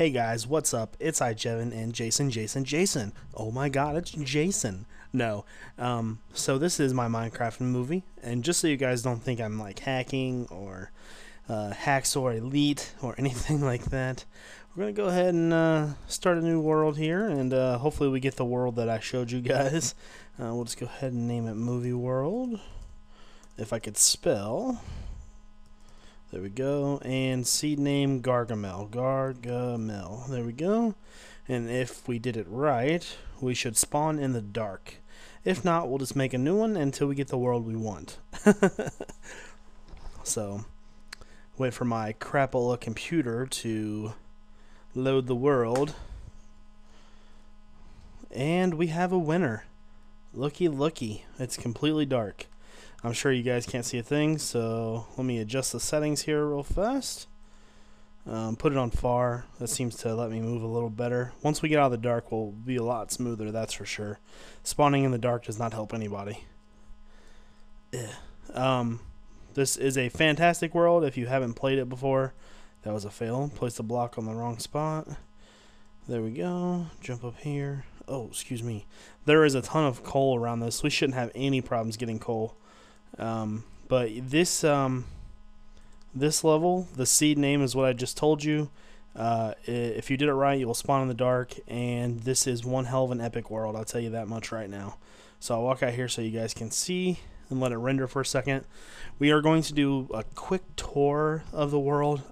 Hey guys, what's up? It's iJevin and Jason. Oh my god, it's Jason. No. So this is my Minecraft movie, and just so you guys don't think I'm like hacking or Hacksaw Elite or anything like that, we're gonna go ahead and start a new world here, and hopefully we get the world that I showed you guys. We'll just go ahead and name it Movie World, if I could spell. There we go, and seed name Gargamel. There we go, and if we did it right, we should spawn in the dark. If not, we'll just make a new one until we get the world we want. So. Wait for my crapola computer to load the world, and we have a winner. Looky, it's completely dark. I'm sure you guys can't see a thing, so let me adjust the settings here real fast. Put it on far. That seems to let me move a little better. Once we get out of the dark, we'll be a lot smoother, that's for sure. Spawning in the dark does not help anybody. This is a fantastic world. If you haven't played it before, that was a fail. Place the block on the wrong spot. There we go. Jump up here. Oh, excuse me. There is a ton of coal around this. We shouldn't have any problems getting coal. But this level, the seed name is what I just told you. If you did it right, you will spawn in the dark. And this is one hell of an epic world. I'll tell you that much right now. So I'll walk out here so you guys can see and let it render for a second. We are going to do a quick tour of the world,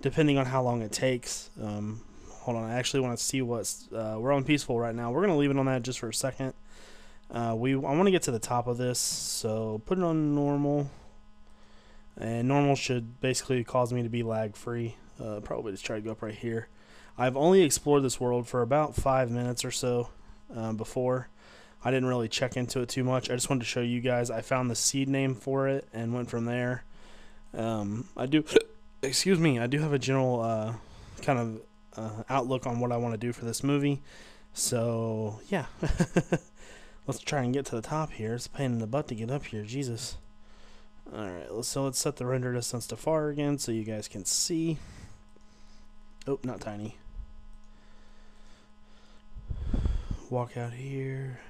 depending on how long it takes. Hold on, I actually want to see what's, we're on peaceful right now. We're going to leave it on that just for a second. I want to get to the top of this, so put it on normal. And normal should basically cause me to be lag free. Probably just try to go up right here. I've only explored this world for about 5 minutes or so before. I didn't really check into it too much. I just wanted to show you guys. I found the seed name for it and went from there. I do, excuse me, I do have a general kind of outlook on what I want to do for this movie. So, yeah. Let's try and get to the top here. It's a pain in the butt to get up here. Jesus. Alright, so let's set the render distance to far again so you guys can see. Oh, not tiny. Walk out here.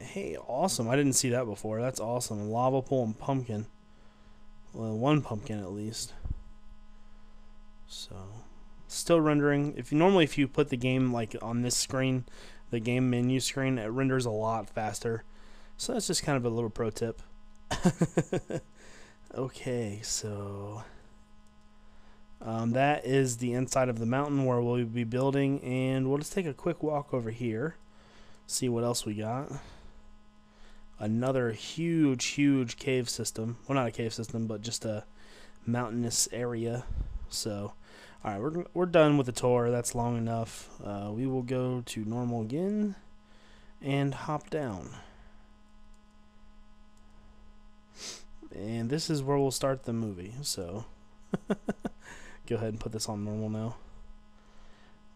Hey, awesome. I didn't see that before. That's awesome. Lava pool and pumpkin. Well, one pumpkin at least. So, still rendering. If you put the game like on this screen, the game menu screen, it renders a lot faster. So that's just kind of a little pro tip. Okay, so that is the inside of the mountain where we'll be building, and we'll just take a quick walk over here. See what else we got. Another huge cave system. Well, not a cave system, but just a mountainous area. So, all right, we're done with the tour. That's long enough. We will go to normal again and hop down. And this is where we'll start the movie. So, go ahead and put this on normal now.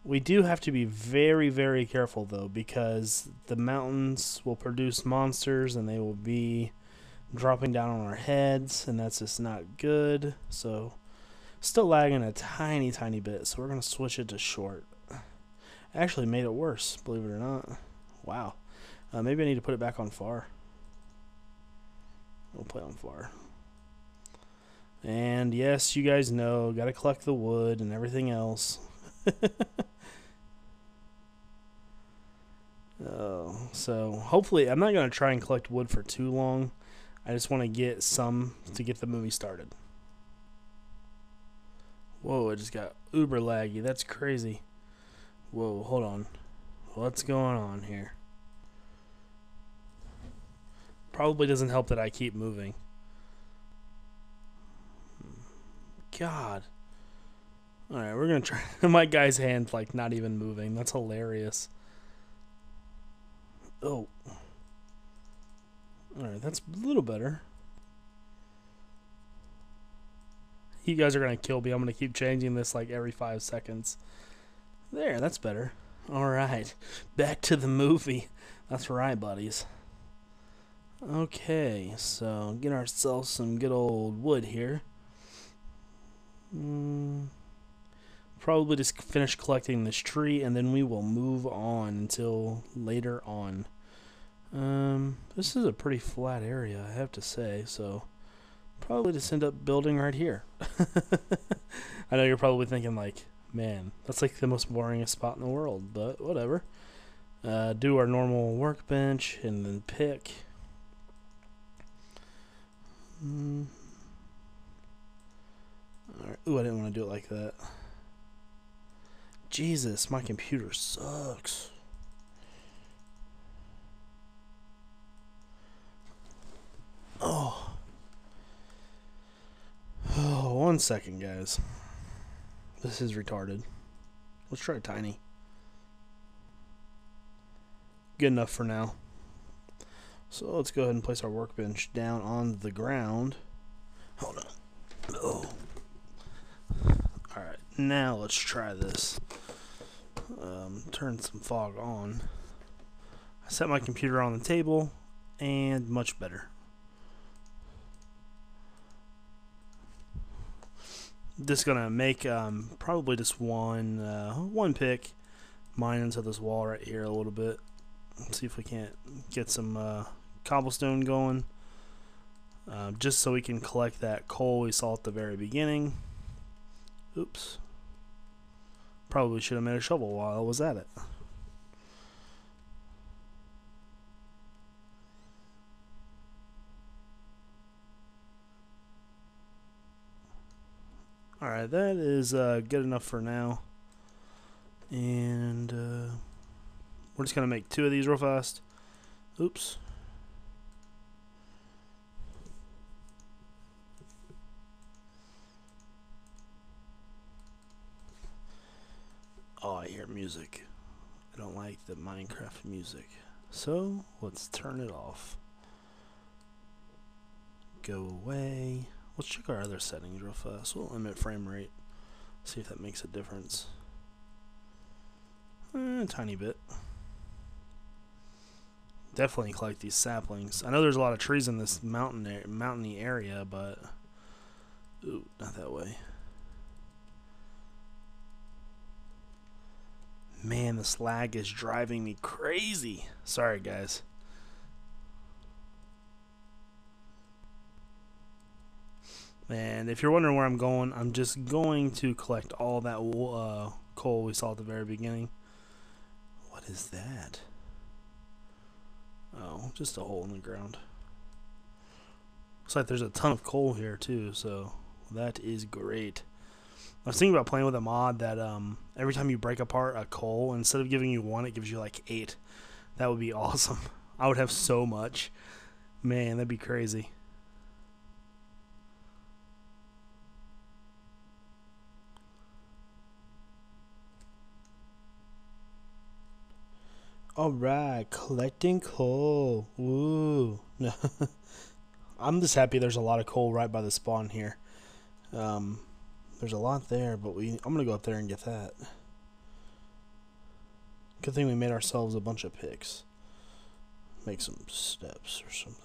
We do have to be very careful though, because the mountains will produce monsters and they will be dropping down on our heads, and that's just not good. So still lagging a tiny bit, so we're gonna switch it to short. Actually made it worse, believe it or not. Wow. Maybe I need to put it back on far. We'll play on far. And yes, you guys know, gotta collect the wood and everything else. Oh, so hopefully I'm not going to try and collect wood for too long. I just want to get some to get the movie started. Whoa, it just got uber laggy. That's crazy. Whoa, hold on. What's going on here? Probably doesn't help that I keep moving. God. Alright, we're gonna try. My guy's hand, like, not even moving. That's hilarious. Oh. Alright, that's a little better. You guys are gonna kill me. I'm gonna keep changing this, like, every 5 seconds. There, that's better. Alright, back to the movie. That's right, buddies. Okay, so get ourselves some good old wood here. probably just finish collecting this tree, and then we will move on until later on. This is a pretty flat area, I have to say, so probably just end up building right here. I know you're probably thinking, like, man, that's like the most boringest spot in the world, but whatever. Do our normal workbench and then pick. All right. Ooh, I didn't want to do it like that. Jesus, my computer sucks. Oh, 1 second, guys. This is retarded. Let's try tiny. Good enough for now. So let's go ahead and place our workbench down on the ground. Hold on. Oh. Alright, now let's try this. Turn some fog on. I set my computer on the table, and much better. Just gonna make probably just one pick, mine into this wall right here a little bit. Let's see if we can't get some cobblestone going, just so we can collect that coal we saw at the very beginning. Oops, probably should have made a shovel while I was at it. Alright, that is good enough for now, and we're just going to make two of these real fast. Oops. Oh, I hear music. I don't like the Minecraft music, so let's turn it off. Go away. Let's check our other settings real fast. We'll limit frame rate. See if that makes a difference. A tiny bit. Definitely collect these saplings. I know there's a lot of trees in this mountainy area, but ooh, not that way. Man, this lag is driving me crazy. Sorry, guys. And if you're wondering where I'm going, I'm just going to collect all that coal we saw at the very beginning. What is that? Oh, just a hole in the ground. Looks like there's a ton of coal here too, so that is great. I was thinking about playing with a mod that every time you break apart a coal, instead of giving you one, it gives you like 8. That would be awesome. I would have so much. Man, that'd be crazy. Alright, collecting coal. Ooh. I'm just happy there's a lot of coal right by the spawn here. There's a lot there, but I'm gonna go up there and get that. Good thing we made ourselves a bunch of picks. Make some steps or something.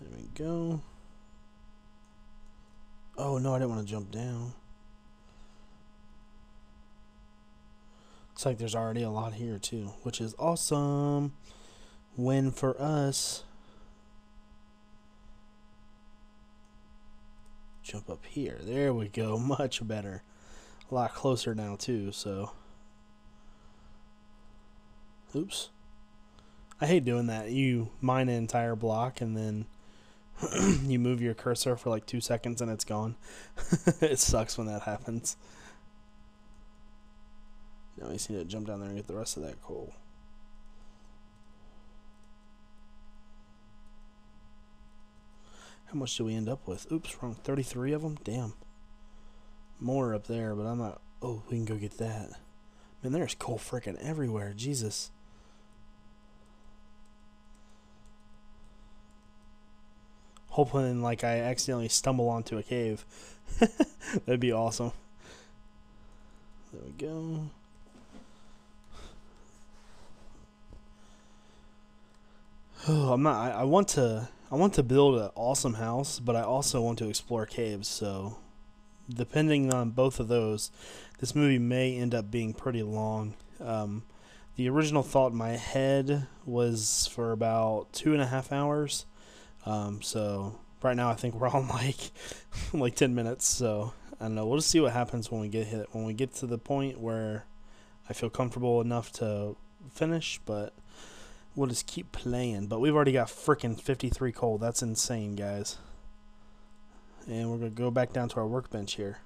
There we go. Oh no, I didn't want to jump down. Looks like there's already a lot here too, which is awesome. Win for us. Jump up here. There we go. Much better. A lot closer now too, so. Oops. I hate doing that. You mine an entire block and then you move your cursor for like 2 seconds and it's gone. It sucks when that happens. Now I just need to jump down there and get the rest of that coal. How much do we end up with? Oops, wrong. 33 of them? Damn. More up there, but I'm not... Oh, we can go get that. Man, there's coal frickin' everywhere. Jesus. Hopefully, like, I accidentally stumble onto a cave. That'd be awesome. There we go. Oh, I want to I want to build an awesome house, but I also want to explore caves, so depending on both of those, this movie may end up being pretty long. The original thought in my head was for about 2.5 hours, so right now I think we're on like 10 minutes, so I don't know, we'll just see what happens when we get hit, when we get to the point where I feel comfortable enough to finish, but we'll just keep playing. But we've already got frickin' 53 coal, that's insane, guys. And we're going to go back down to our workbench here.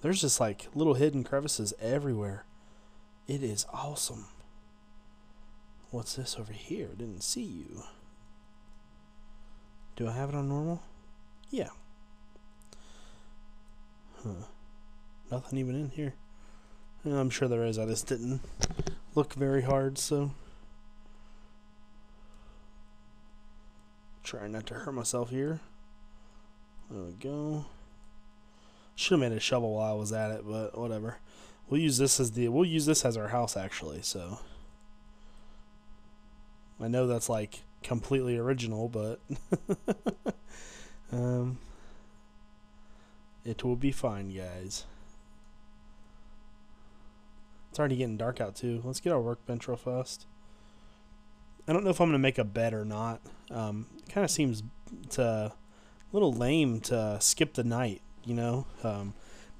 There's just like little hidden crevices everywhere. It is awesome. What's this over here? Didn't see you. Do I have it on normal? Yeah. Huh. Nothing even in here. I'm sure there is. I just didn't look very hard, so... Trying not to hurt myself here. There we go. Should have made a shovel while I was at it, but whatever. We'll use this as the our house actually. So I know that's like completely original, but it will be fine, guys. It's already getting dark out too. Let's get our workbench real fast. I don't know if I'm going to make a bed or not. It kind of seems a little lame to skip the night, you know?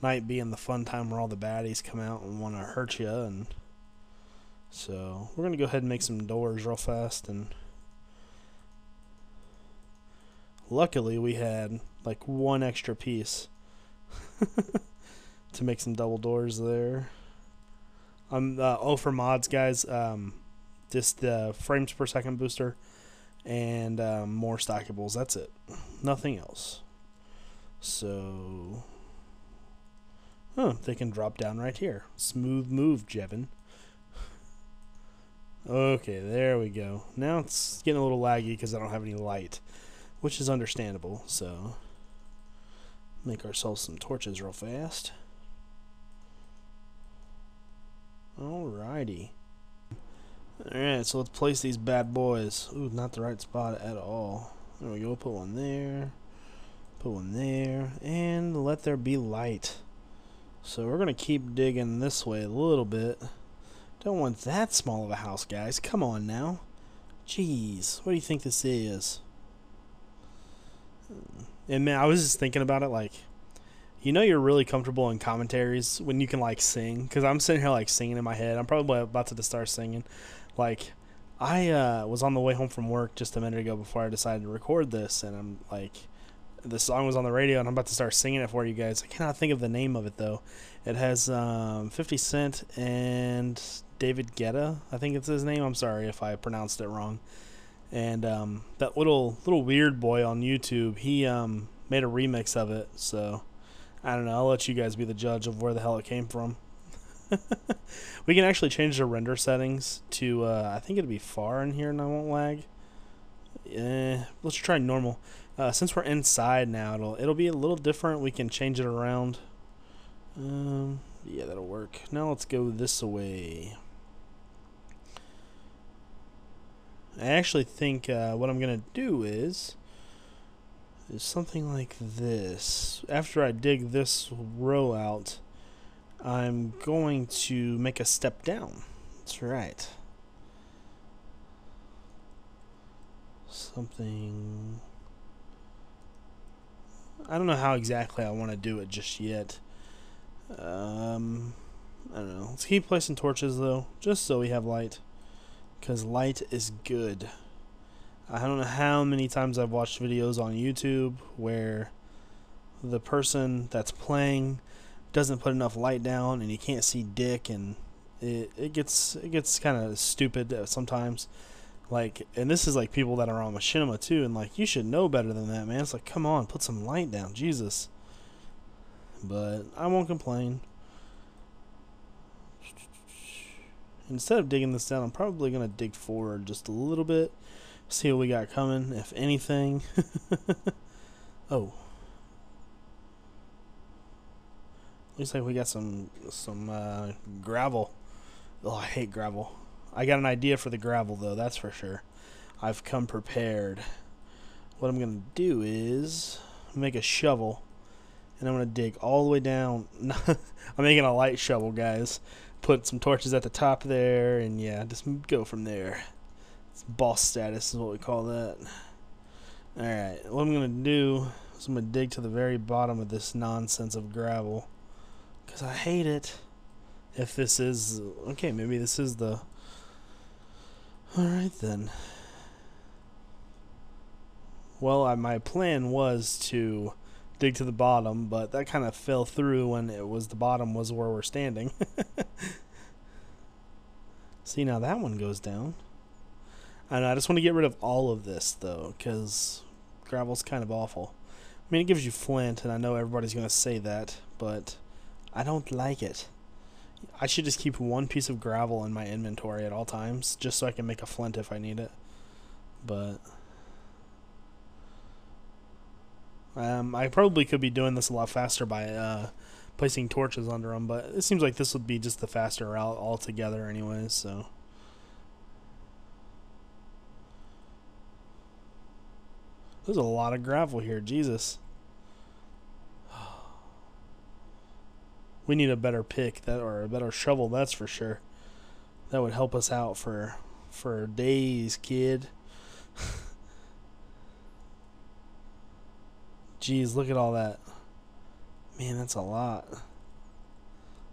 Night being the fun time where all the baddies come out and want to hurt you. And so we're going to go ahead and make some doors real fast. And luckily we had like one extra piece to make some double doors there. Oh, for mods, guys, just the frames per second booster and more stockables. That's it. Nothing else. So, they can drop down right here. Smooth move, Jevin. Okay, there we go. Now it's getting a little laggy because I don't have any light, which is understandable. So, make ourselves some torches real fast. Alrighty. Alright, so let's place these bad boys. Ooh, not the right spot at all. There we go, put one there. Put one there. And let there be light. So we're going to keep digging this way a little bit. Don't want that small of a house, guys. Come on now. Jeez, what do you think this is? And man, I was just thinking about it like... You know you're really comfortable in commentaries when you can like sing, because I'm sitting here like singing in my head. I'm probably about to start singing. Like, I was on the way home from work just a minute ago before I decided to record this, and I'm like, the song was on the radio, and I'm about to start singing it for you guys. I cannot think of the name of it, though. It has 50 Cent and David Guetta, I think it's his name. I'm sorry if I pronounced it wrong. And that little weird boy on YouTube, he made a remix of it, so... I don't know, I'll let you guys be the judge of where the hell it came from. We can actually change the render settings to, I think it'll be far in here and I won't lag. Let's try normal. Since we're inside now, it'll be a little different. We can change it around. Yeah, that'll work. Now let's go this way. I actually think what I'm going to do is something like this. After I dig this row out, I'm going to make a step down. That's right. Something... I don't know how exactly I want to do it just yet. I don't know. Let's keep placing torches, though, just so we have light. Because light is good. I don't know how many times I've watched videos on YouTube where the person that's playing doesn't put enough light down and you can't see dick, and it gets kind of stupid sometimes. Like, and this is like people that are on Machinima too, and like, you should know better than that, man. It's like, come on, put some light down, Jesus. But I won't complain. Instead of digging this down, I'm probably going to dig forward just a little bit. See what we got coming, if anything. Oh. Looks like we got some gravel. Oh, I hate gravel. I got an idea for the gravel, though, that's for sure. I've come prepared. What I'm going to do is make a shovel, and I'm going to dig all the way down. I'm making a light shovel, guys. Put some torches at the top there, and yeah, just go from there. It's boss status is what we call that. Alright, what I'm going to do is I'm going to dig to the very bottom of this nonsense of gravel, because I hate it. If this is... okay, maybe this is the... alright then. Well, my plan was to dig to the bottom, but that kind of fell through when it was the bottom was where we're standing. See, now that one goes down. And I just want to get rid of all of this, though, because gravel's kind of awful. I mean, it gives you flint, and I know everybody's going to say that, but I don't like it. I should just keep one piece of gravel in my inventory at all times, just so I can make a flint if I need it. But I probably could be doing this a lot faster by placing torches under them, but it seems like this would be just the faster route altogether anyways, so... there's a lot of gravel here, Jesus. We need a better pick that, or a better shovel, that's for sure. That would help us out for days, kid. Jeez, look at all that. Man, that's a lot.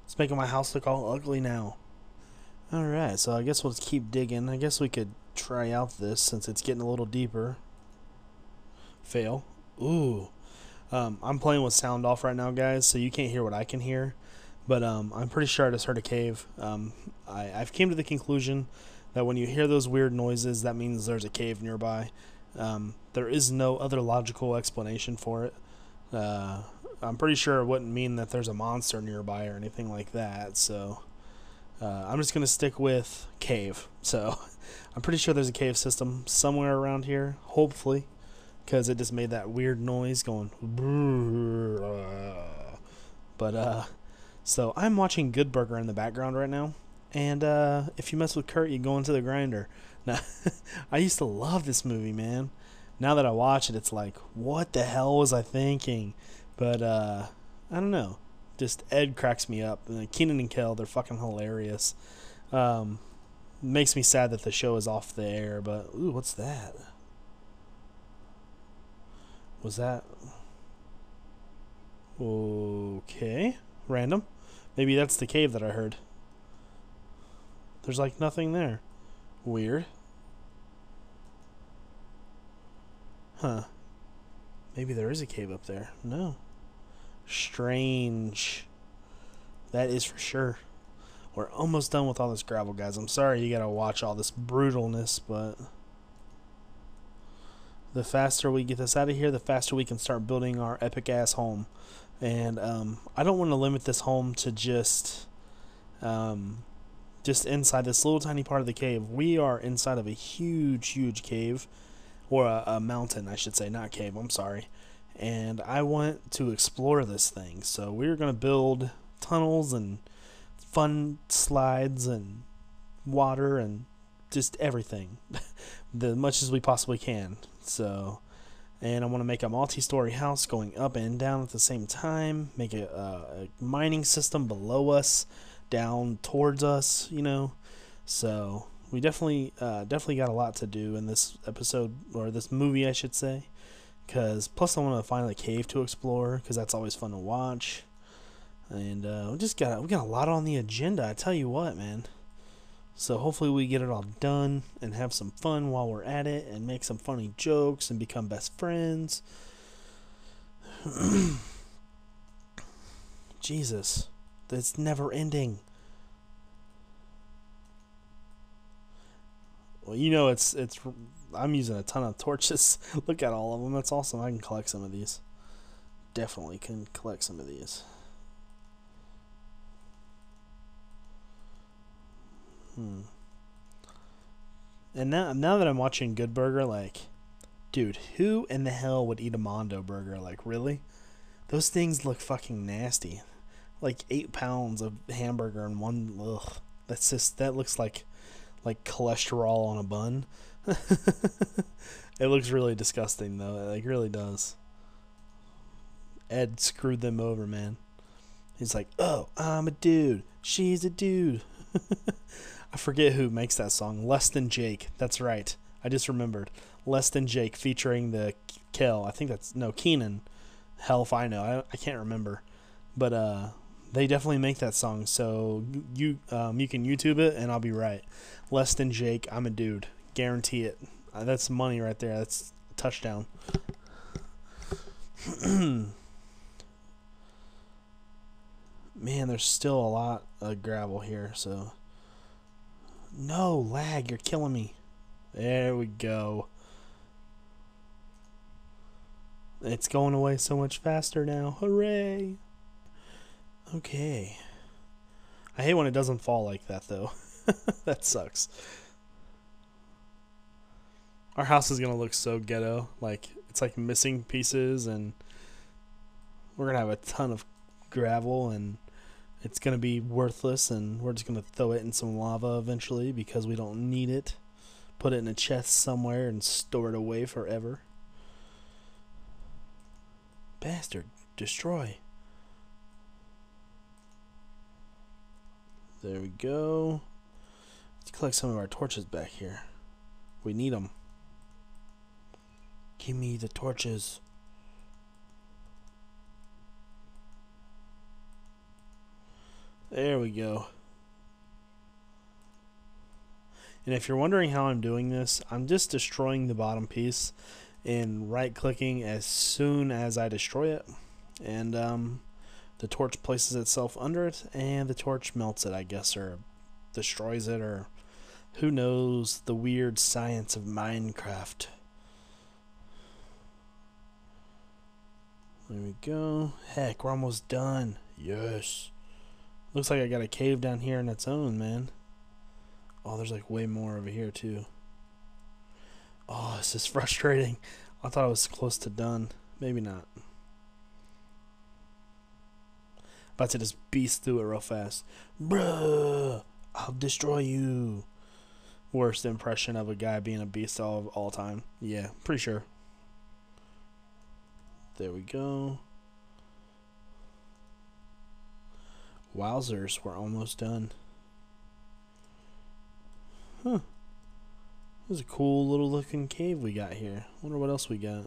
It's making my house look all ugly now. Alright, so I guess we'll just keep digging. I guess we could try out this since it's getting a little deeper. Fail. Ooh. I'm playing with sound off right now, guys, so you can't hear what I can hear, but I'm pretty sure I just heard a cave. I've came to the conclusion that when you hear those weird noises, that means there's a cave nearby. There is no other logical explanation for it. I'm pretty sure it wouldn't mean that there's a monster nearby or anything like that, so I'm just going to stick with cave. So I'm pretty sure there's a cave system somewhere around here, hopefully. Because it just made that weird noise going brrr. But so I'm watching Good Burger in the background right now, and if you mess with Kurt, you go into the grinder. Now I used to love this movie, man. Now that I watch it, it's like, what the hell was I thinking? But I don't know, just Ed cracks me up. Kenan and Kel, they're fucking hilarious. Makes me sad that the show is off the air, but ooh, what's that? Was that... okay. Random. Maybe that's the cave that I heard. There's like nothing there. Weird. Huh. Maybe there is a cave up there. No. Strange. That is for sure. We're almost done with all this gravel, guys. I'm sorry you gotta watch all this brutalness, but... the faster we get this out of here, the faster we can start building our epic-ass home. And I don't want to limit this home to just inside this little tiny part of the cave. We are inside of a huge, huge cave, or a mountain, I should say, not cave, I'm sorry. And I want to explore this thing. So we're going to build tunnels and fun slides and water and just everything, as much as we possibly can. So, and I want to make a multi-story house going up and down at the same time, make a mining system below us, down towards us, you know. So we definitely got a lot to do in this episode, or this movie I should say, because plus I want to find a cave to explore, because that's always fun to watch. And we got a lot on the agenda, I tell you what, man. So hopefully we get it all done and have some fun while we're at it, and make some funny jokes and become best friends. Jesus, that's never ending. Well, you know, it's I'm using a ton of torches. Look at all of them. That's awesome. I can collect some of these. Definitely can collect some of these. And now that I'm watching Good Burger, like, dude, who in the hell would eat a Mondo burger? Like, really? Those things look fucking nasty. Like 8 pounds of hamburger in one. Ugh, that looks like like cholesterol on a bun. It looks really disgusting though. It like really does. Ed screwed them over, man. He's like, oh, I'm a dude. She's a dude. I forget who makes that song. Less Than Jake. That's right. I just remembered. Less Than Jake featuring the Kel. I think that's, no, Kenan. Hell if I know. I can't remember. But they definitely make that song. So you can YouTube it and I'll be right. Less Than Jake. I'm a dude. Guarantee it. That's money right there. That's a touchdown. Man, there's still a lot of gravel here, so... No, lag, you're killing me. There we go. It's going away so much faster now. Hooray! Okay. I hate when it doesn't fall like that, though. That sucks. Our house is going to look so ghetto. Like, it's like missing pieces, and... We're going to have a ton of gravel, and... It's going to be worthless, and we're just going to throw it in some lava eventually because we don't need it. Put it in a chest somewhere and store it away forever. Bastard. Destroy. There we go. Let's collect some of our torches back here. We need them. Give me the torches. There we go. And if you're wondering how I'm doing this, I'm just destroying the bottom piece and right-clicking as soon as I destroy it. And the torch places itself under it, and the torch melts it, I guess, or destroys it, or who knows the weird science of Minecraft. There we go. Heck, we're almost done. Yes. Looks like I got a cave down here on its own, man. Oh, there's like way more over here, too. Oh, this is frustrating. I thought I was close to done. Maybe not. About to just beast through it real fast. Bruh, I'll destroy you. Worst impression of a guy being a beast of all time. Yeah, pretty sure. There we go. Wowzers, we're almost done. Huh. This is a cool little looking cave we got here. Wonder what else we got.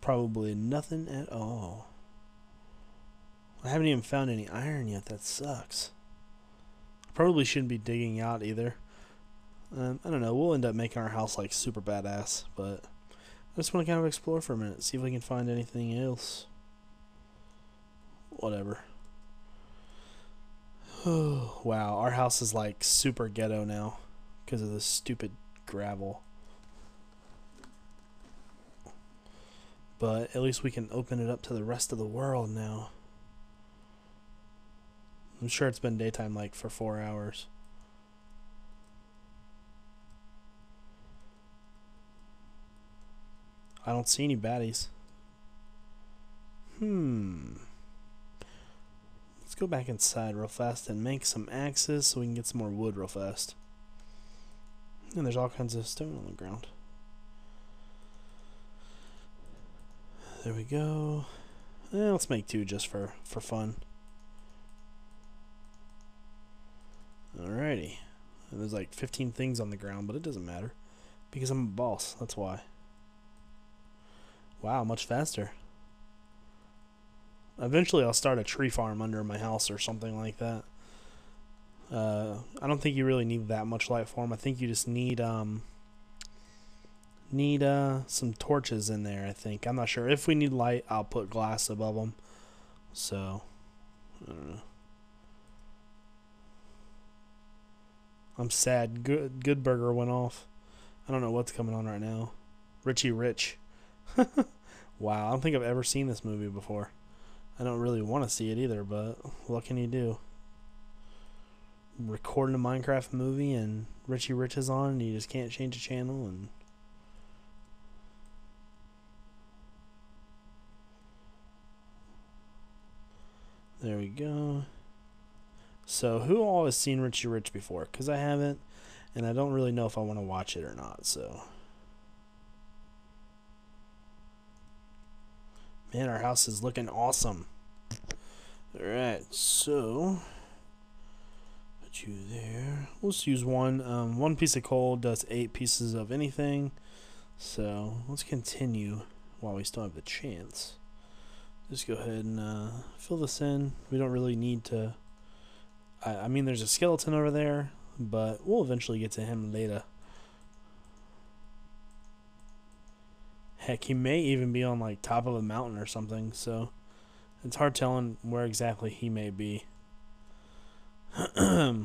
Probably nothing at all. I haven't even found any iron yet. That sucks. Probably shouldn't be digging out either. I don't know. We'll end up making our house like super badass, but I just want to kind of explore for a minute. See if we can find anything else. Whatever. Wow, our house is like super ghetto now because of this stupid gravel. But at least we can open it up to the rest of the world now. I'm sure it's been daytime like for 4 hours. I don't see any baddies. Let's go back inside real fast and make some axes so we can get some more wood real fast. And there's all kinds of stone on the ground. There we go. Let's make two just for fun. Alrighty. There's like 15 things on the ground, but it doesn't matter. Because I'm a boss, that's why. Wow, much faster. Eventually I'll start a tree farm under my house or something like that. I don't think you really need that much light for them. I think you just need some torches in there, I think. I'm not sure. If we need light, I'll put glass above them. So, I don't know. I'm sad. Good Burger went off. I don't know what's coming on right now. Richie Rich. Wow, I don't think I've ever seen this movie before. I don't really want to see it either, but what can you do? Recording a Minecraft movie and Richie Rich is on and you just can't change the channel. And there we go. So who all has seen Richie Rich before? Because I haven't, and I don't really know if I want to watch it or not. So, man, our house is looking awesome. All right, so put you there. Let's use one. One piece of coal does 8 pieces of anything. So let's continue while we still have the chance. Just go ahead and fill this in. We don't really need to. I mean, there's a skeleton over there, but we'll eventually get to him later. Heck, he may even be on like top of a mountain or something, so it's hard telling where exactly he may be.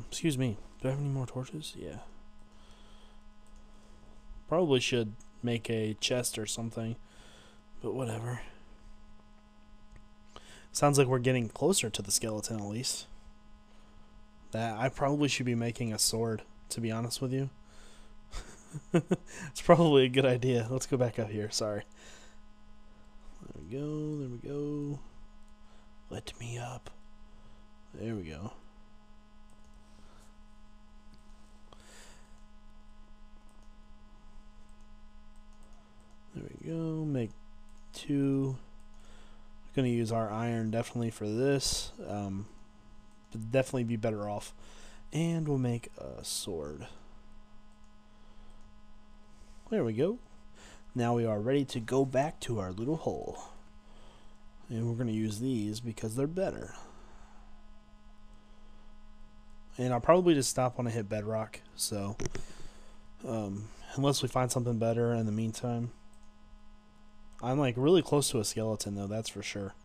Excuse me. Do I have any more torches? Yeah. Probably should make a chest or something, but whatever. Sounds like we're getting closer to the skeleton, at least. That I probably should be making a sword, to be honest with you. It's probably a good idea. Let's go back up here. Sorry. There we go. There we go. Let me up. There we go. There we go. Make 2. I'm going to use our iron definitely for this. Definitely be better off, and we'll make a sword. There we go. Now we are ready to go back to our little hole, and we're going to use these because they're better. And I'll probably just stop when I hit bedrock, so unless we find something better in the meantime. I'm like really close to a skeleton though, that's for sure.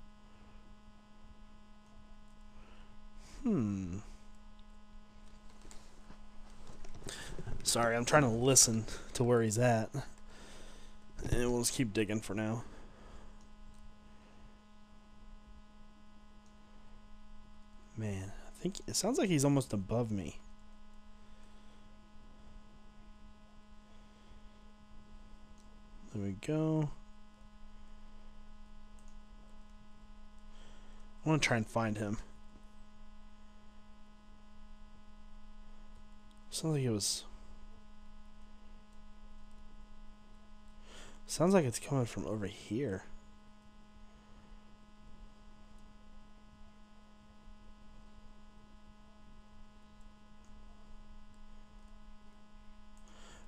Sorry, I'm trying to listen to where he's at. And we'll just keep digging for now. Man, I think it sounds like he's almost above me. There we go. I want to try and find him. Sounds like it was. Sounds like it's coming from over here.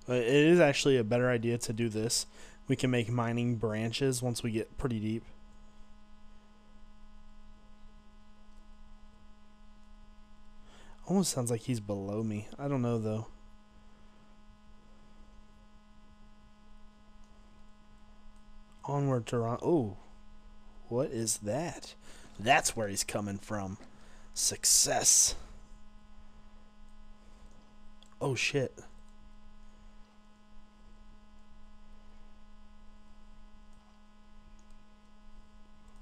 But it is actually a better idea to do this. We can make mining branches once we get pretty deep. Almost sounds like he's below me. I don't know though. Onward to Ron. Oh, what is that? That's where he's coming from. Success. Oh shit.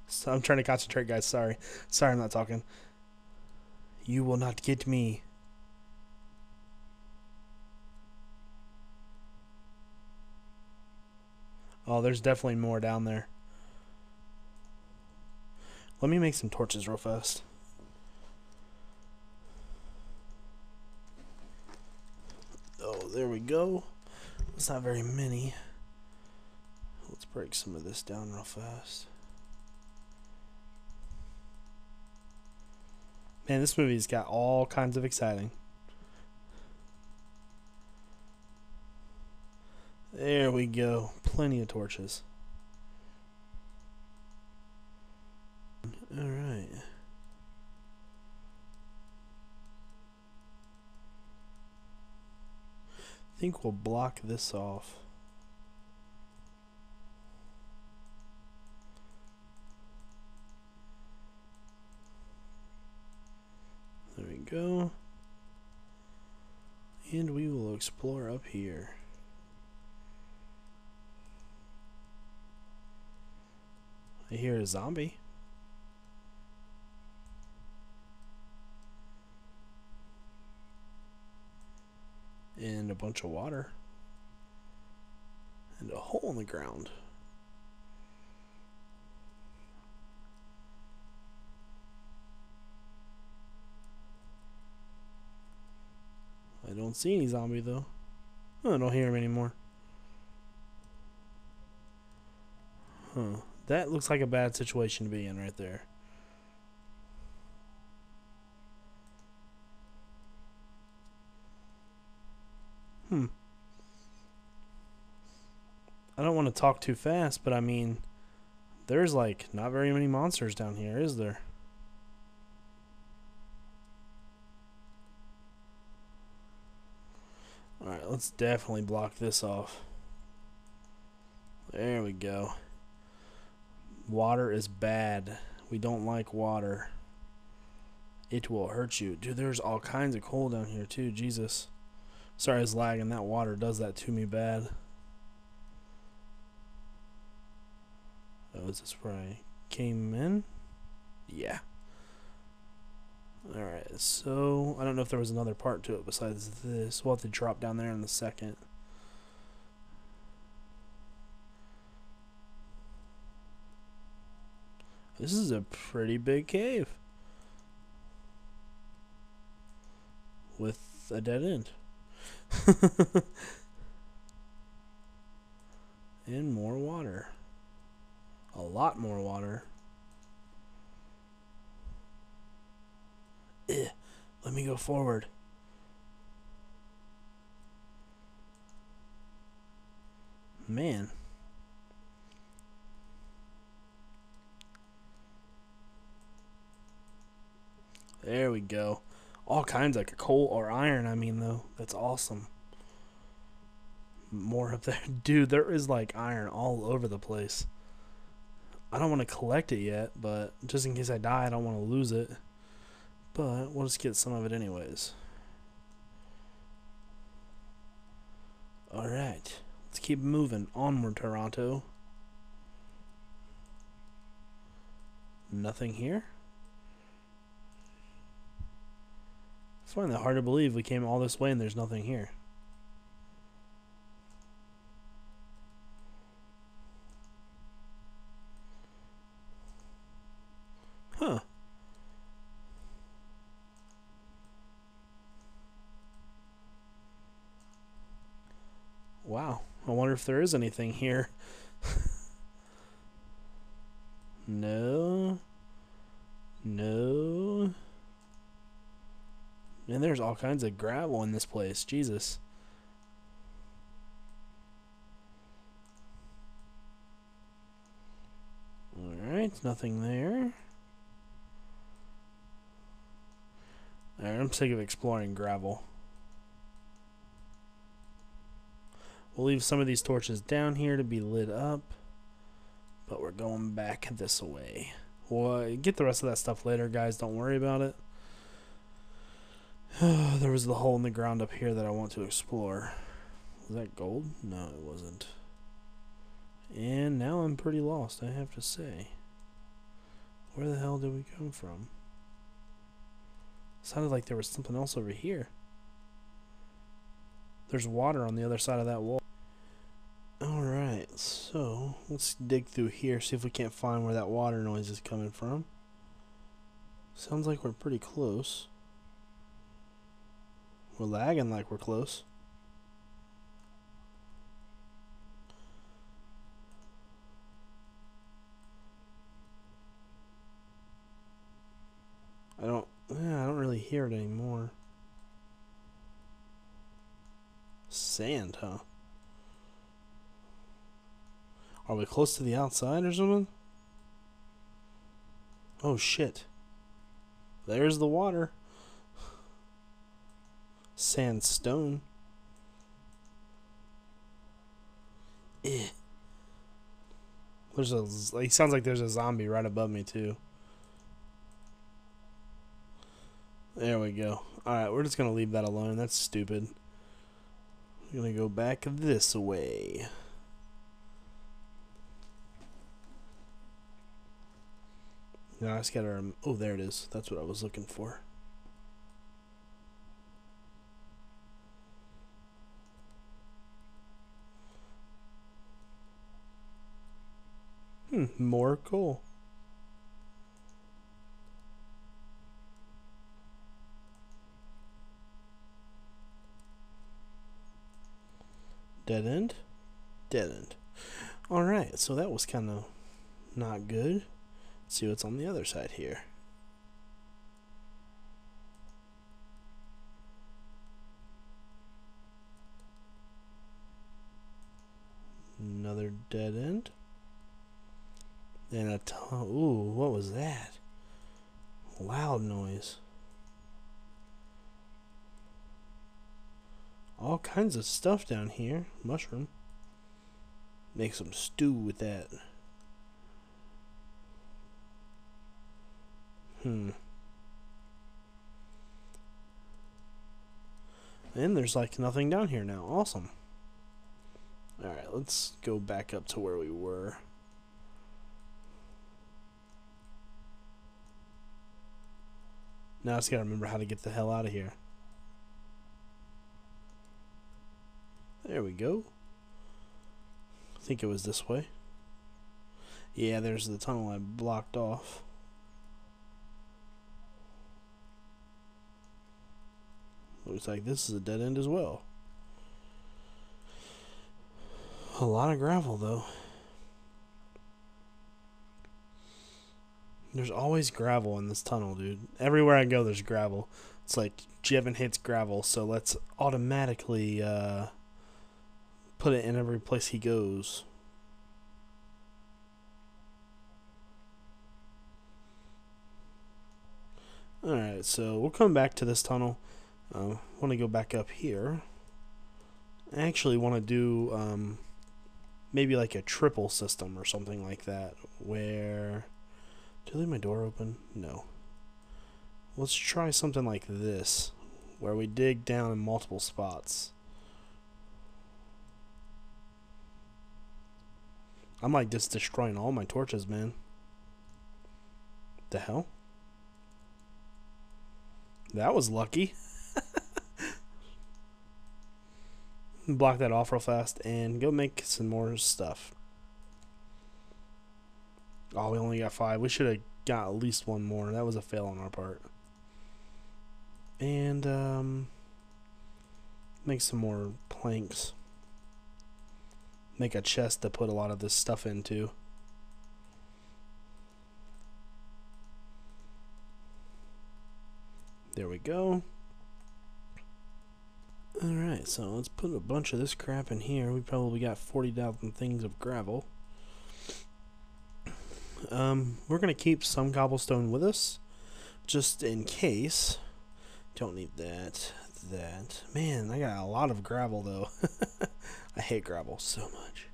So I'm trying to concentrate, guys. Sorry, I'm not talking. You will not get me. Oh, there's definitely more down there. Let me make some torches real fast. Oh, there we go. It's not very many. Let's break some of this down real fast. Man, this movie's got all kinds of exciting. There we go. Plenty of torches. Alright. I think we'll block this off. There we go. And we will explore up here. I hear a zombie. And a bunch of water. And a hole in the ground. I don't see any zombie though. Oh, I don't hear him anymore. Huh. That looks like a bad situation to be in right there. I don't want to talk too fast, but I mean, there's like not very many monsters down here, is there? Alright, let's definitely block this off. There we go. Water is bad. We don't like water. It will hurt you. Dude, there's all kinds of coal down here too, Jesus. Sorry I was lagging. That water does that to me bad. Oh, is this where I came in? Yeah. Alright, so I don't know if there was another part to it besides this. We'll have to drop down there in a second. This is a pretty big cave. With a dead end. And more water. A lot more water. Let me go forward. Man. There we go. All kinds like coal or iron, I mean, though. That's awesome. More up there. Dude, there is like iron all over the place. I don't want to collect it yet, but just in case I die, I don't want to lose it. But we'll just get some of it anyways. Alright. Let's keep moving. Onward, Toronto. Nothing here? It's kind of hard to believe we came all this way and there's nothing here. Huh. Wow, I wonder if there is anything here. No. No. And there's all kinds of gravel in this place, Jesus. Alright, nothing there. Alright, I'm sick of exploring gravel. We'll leave some of these torches down here to be lit up, but we're going back this way. We'll get the rest of that stuff later, guys. Don't worry about it. There was the hole in the ground up here that I want to explore. Was that gold? No, it wasn't. And now I'm pretty lost, I have to say. Where the hell did we come from? It sounded like there was something else over here. There's water on the other side of that wall. Alright, so let's dig through here, see if we can't find where that water noise is coming from. Sounds like we're pretty close. We're lagging like we're close. I don't really hear it anymore. Sand, huh? Are we close to the outside or something? Oh shit. There's the water. Sandstone. There's a, it sounds like there's a zombie right above me too. There we go. Alright, we're just gonna leave that alone. That's stupid. I'm gonna go back this way. Now I just gotta oh, there it is. That's what I was looking for. More coal. Dead end? Dead end. Alright, so that was kind of not good. Let's see what's on the other side here. Another dead end. And a ton. Ooh, what was that? Loud noise. All kinds of stuff down here. Mushroom. Make some stew with that. And there's like nothing down here now. Awesome. Alright, let's go back up to where we were. Now I just gotta remember how to get the hell out of here. There we go. I think it was this way. Yeah, there's the tunnel I blocked off. Looks like this is a dead end as well. A lot of gravel, though. There's always gravel in this tunnel, dude. Everywhere I go, there's gravel. It's like Jevin hates gravel, so let's automatically put it in every place he goes. Alright, so we'll come back to this tunnel. Want to go back up here. I actually want to do... maybe like a triple system or something like that where... Did I leave my door open? No. Let's try something like this where we dig down in multiple spots. I'm like just destroying all my torches, man. The hell? That was lucky. Block that off real fast and go make some more stuff. Oh, we only got 5. We should have got at least one more. That was a fail on our part. And make some more planks. Make a chest to put a lot of this stuff into. There we go. Alright, so let's put a bunch of this crap in here. We probably got 40,000 things of gravel. We're going to keep some cobblestone with us, just in case. Don't need that. That. Man, I got a lot of gravel, though. I hate gravel so much.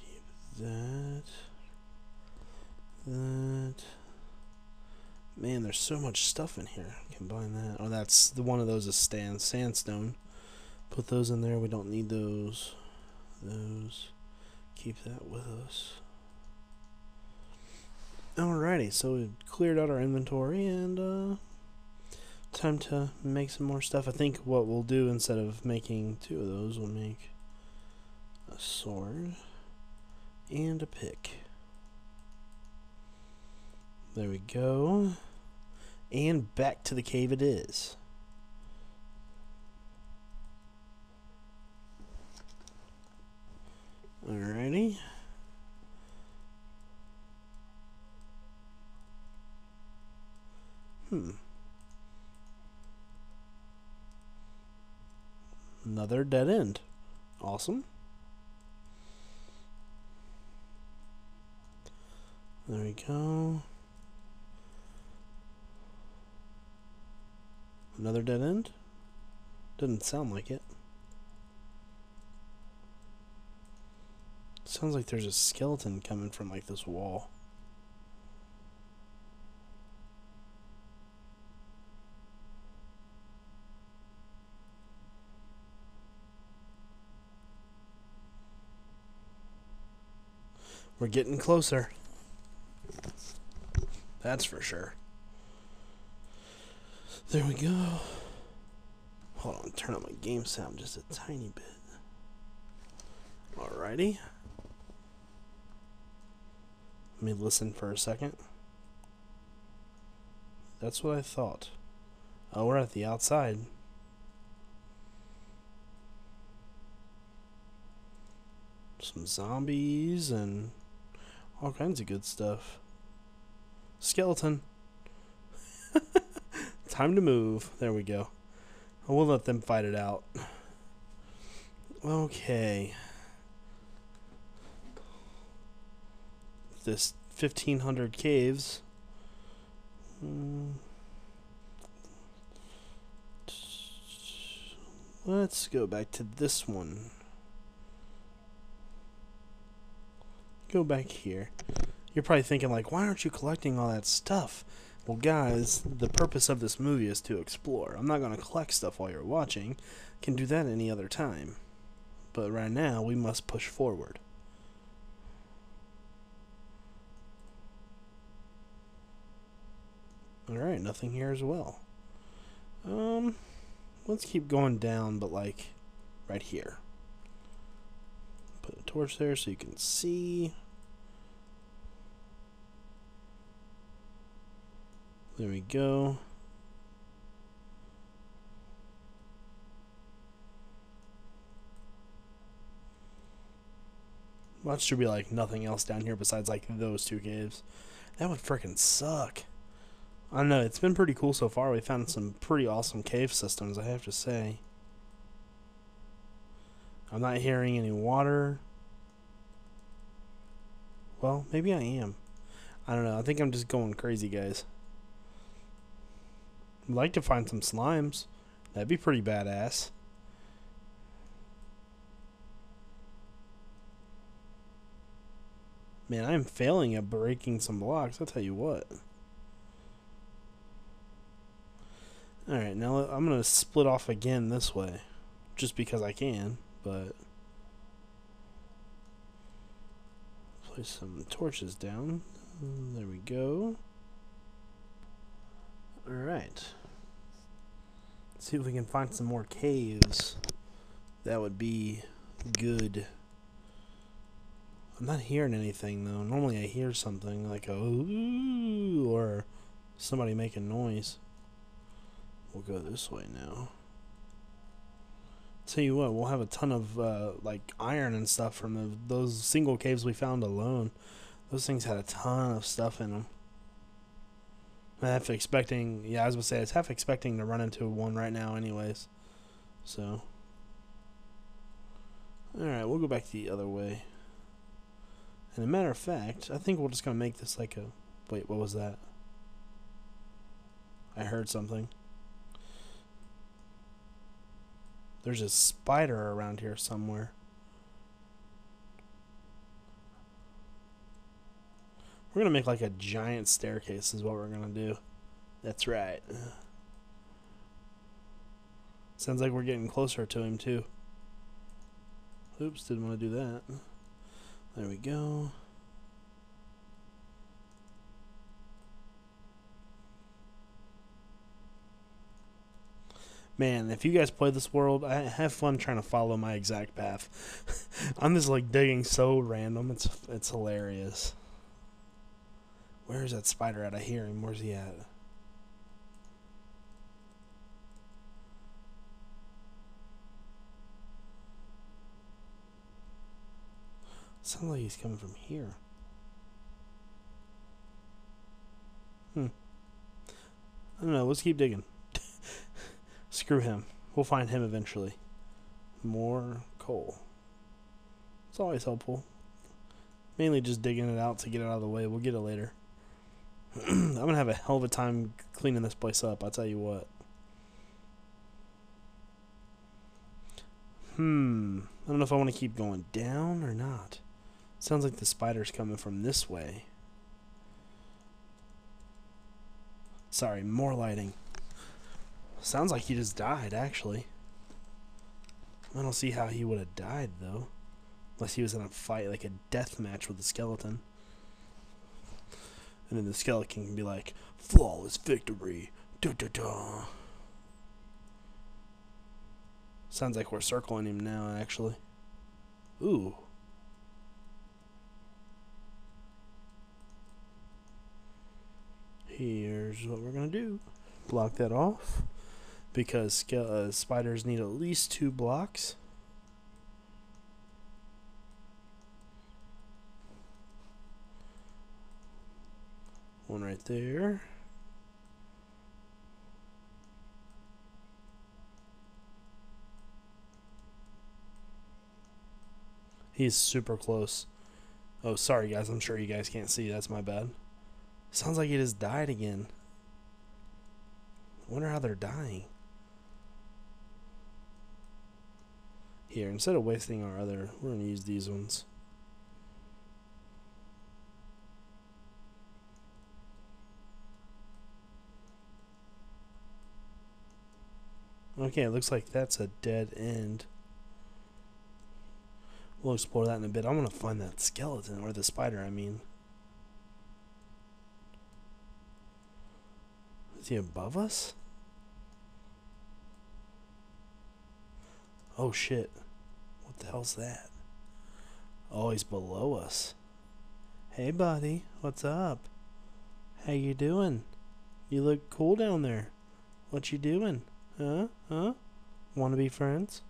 Keep that. That. Man, there's so much stuff in here. Combine that. Oh, that's the one of those is sandstone. Put those in there. We don't need those. Those. Keep that with us. Alrighty, so we've cleared out our inventory and time to make some more stuff. I think what we'll do instead of making 2 of those, we'll make a sword and a pick. There we go. And back to the cave it is. Alrighty. Another dead end. Awesome. There we go. Another dead end? Doesn't sound like it. Sounds like there's a skeleton coming from like this wall. We're getting closer. That's for sure. There we go. Hold on, turn up my game sound just a tiny bit. Alrighty. Let me listen for a second. That's what I thought. Oh, we're at the outside. some zombies and all kinds of good stuff. Skeleton. Time to move. There we go. We'll let them fight it out. Okay. This 1,500 caves. Let's go back to this one. Go back here. You're probably thinking, like, why aren't you collecting all that stuff? Well, guys, the purpose of this movie is to explore. I'm not going to collect stuff while you're watching. Can do that any other time. But right now, we must push forward. Alright, nothing here as well. Let's keep going down, but like right here. Put a torch there so you can see. There we go. Well, that should be like nothing else down here besides like those two caves. That would freaking suck. I know, it's been pretty cool so far. We found some pretty awesome cave systems, I have to say. I'm not hearing any water. Well, maybe I am. I don't know. I think I'm just going crazy, guys. I'd like to find some slimes. That'd be pretty badass. Man, I'm failing at breaking some blocks, I'll tell you what. Alright, now I'm going to split off again this way. Just because I can, but... Place some torches down. There we go. Alright. Let's see if we can find some more caves. That would be good. I'm not hearing anything, though. Normally I hear something like a ooh, or somebody making noise. We'll go this way now. Tell you what, we'll have a ton of like iron and stuff from those single caves we found alone. Those things had a ton of stuff in them. Yeah, I was gonna say, I was half expecting to run into one right now, anyways. So, all right, we'll go back the other way. And a matter of fact, I think we're just gonna make this like a. Wait, what was that? I heard something. There's a spider around here somewhere. We're going to make like a giant staircase is what we're going to do. That's right. Sounds like we're getting closer to him too. Oops, didn't want to do that. There we go. Man, if you guys play this world, I have fun trying to follow my exact path. I'm just like digging so random. It's hilarious. Where is that spider at? I hear him. Where's he at? Sounds like he's coming from here. I don't know. Let's keep digging. Screw him. We'll find him eventually. More coal. It's always helpful. Mainly just digging it out to get it out of the way. We'll get it later. I'm going to have a hell of a time cleaning this place up, I'll tell you what. I don't know if I want to keep going down or not. Sounds like the spider's coming from this way. Sorry, more lighting. Sounds like he just died, actually. I don't see how he would have died, though. Unless he was in a fight, like a death match with a skeleton. And then the skeleton can be like, flawless victory. Da-da-da. Sounds like we're circling him now, actually. Ooh. Here's what we're going to do. Block that off. Because spiders need at least 2 blocks. One right there. He's super close. Oh, sorry guys, I'm sure you guys can't see. That's my bad. Sounds like he just died again. I wonder how they're dying. Here, instead of wasting our other, we're going to use these ones. Okay, it looks like that's a dead end. We'll explore that in a bit. I want to find that skeleton, or the spider, I mean. Is he above us? Oh shit. What the hell's that? Oh, he's below us. Hey buddy, what's up? How you doing? You look cool down there. What you doing? Huh? Huh? Wanna be friends?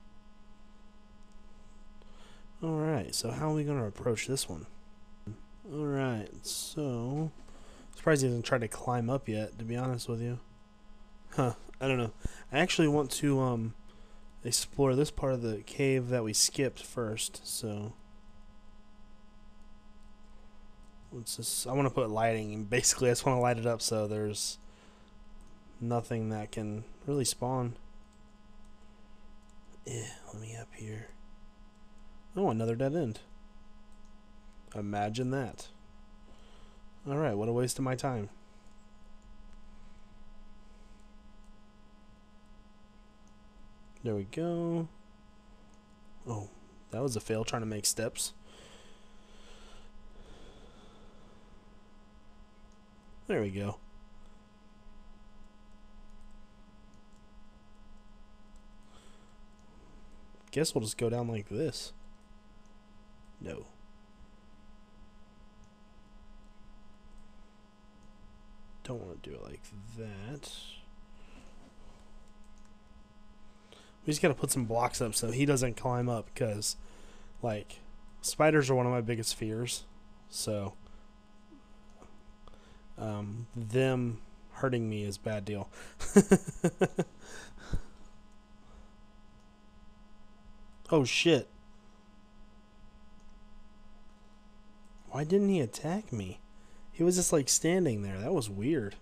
Alright, so how are we gonna approach this one? Alright, so I'm surprised he hasn't tried to climb up yet, to be honest with you. Huh, I don't know. I actually want to explore this part of the cave that we skipped first, so let's just, I want to put lighting, and basically I just want to light it up so there's nothing that can really spawn. Yeah, let me up here. Oh, another dead end. Imagine that. Alright, what a waste of my time. There we go. Oh, that was a fail trying to make steps. There we go. Guess we'll just go down like this. No. Don't want to do it like that. We just gotta put some blocks up so he doesn't climb up, because like spiders are one of my biggest fears, so them hurting me is a bad deal. Oh shit, why didn't he attack me? He was just like standing there. That was weird.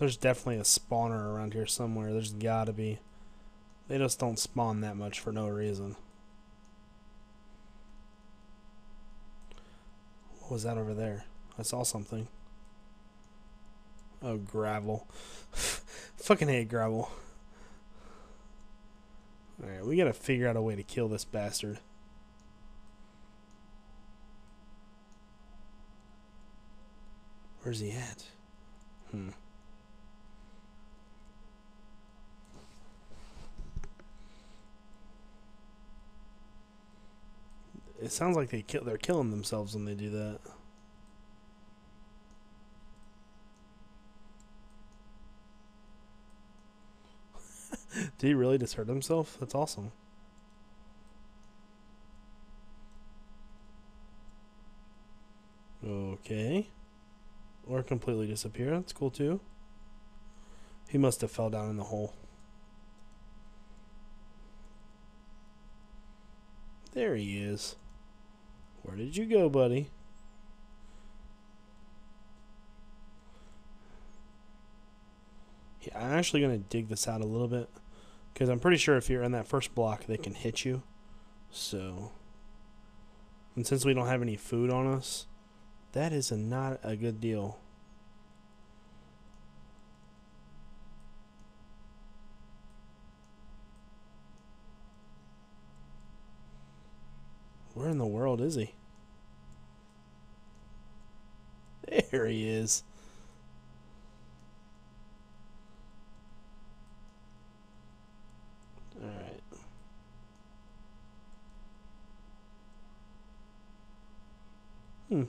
There's definitely a spawner around here somewhere. There's gotta be. They just don't spawn that much for no reason. What was that over there? I saw something. Oh, gravel. Fucking hate gravel. Alright, we gotta figure out a way to kill this bastard. Where's he at? Hmm. It sounds like they're killing themselves when they do that. Did he really just hurt himself? That's awesome. Okay. Or completely disappear. That's cool too. He must have fell down in the hole. There he is. Where did you go, buddy? Yeah, I'm actually going to dig this out a little bit, because I'm pretty sure if you're in that first block, they can hit you. So, and since we don't have any food on us, that is not a good deal. Where in the world is he? There he is.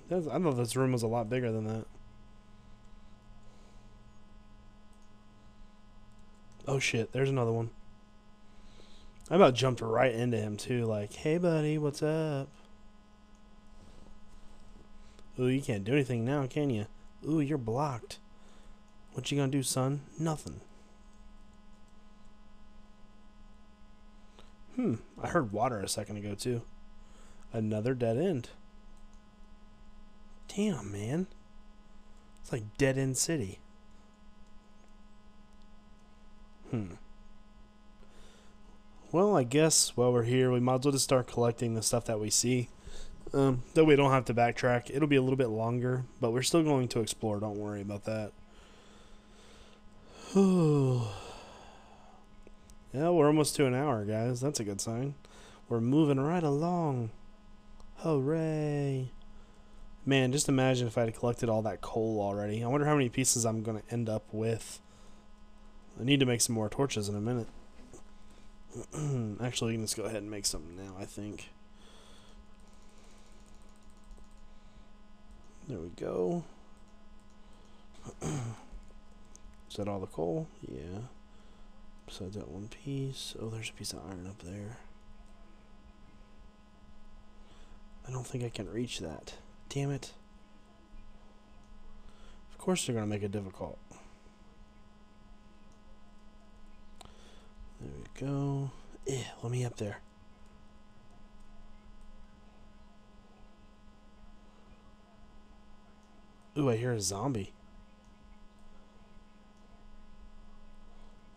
I thought this room was a lot bigger than that. Oh shit, there's another one. I about jumped right into him, too. Like, hey, buddy, what's up? Ooh, you can't do anything now, can you? Ooh, you're blocked. What you gonna do, son? Nothing. I heard water a second ago, too. Another dead end. Damn, man. It's like Dead End City. Well, I guess while we're here, we might as well just start collecting the stuff that we see. That way we don't have to backtrack. It'll be a little bit longer, but we're still going to explore. Don't worry about that. Yeah, we're almost to an hour, guys. That's a good sign. We're moving right along. Hooray. Man, just imagine if I had collected all that coal already. I wonder how many pieces I'm going to end up with. I need to make some more torches in a minute. Actually, we can just go ahead and make some now, I think. There we go. Is that all the coal? Yeah. Besides that one piece. Oh, there's a piece of iron up there. I don't think I can reach that. Damn it. Of course they're going to make it difficult. There we go. Yeah, let me up there. Ooh, I hear a zombie.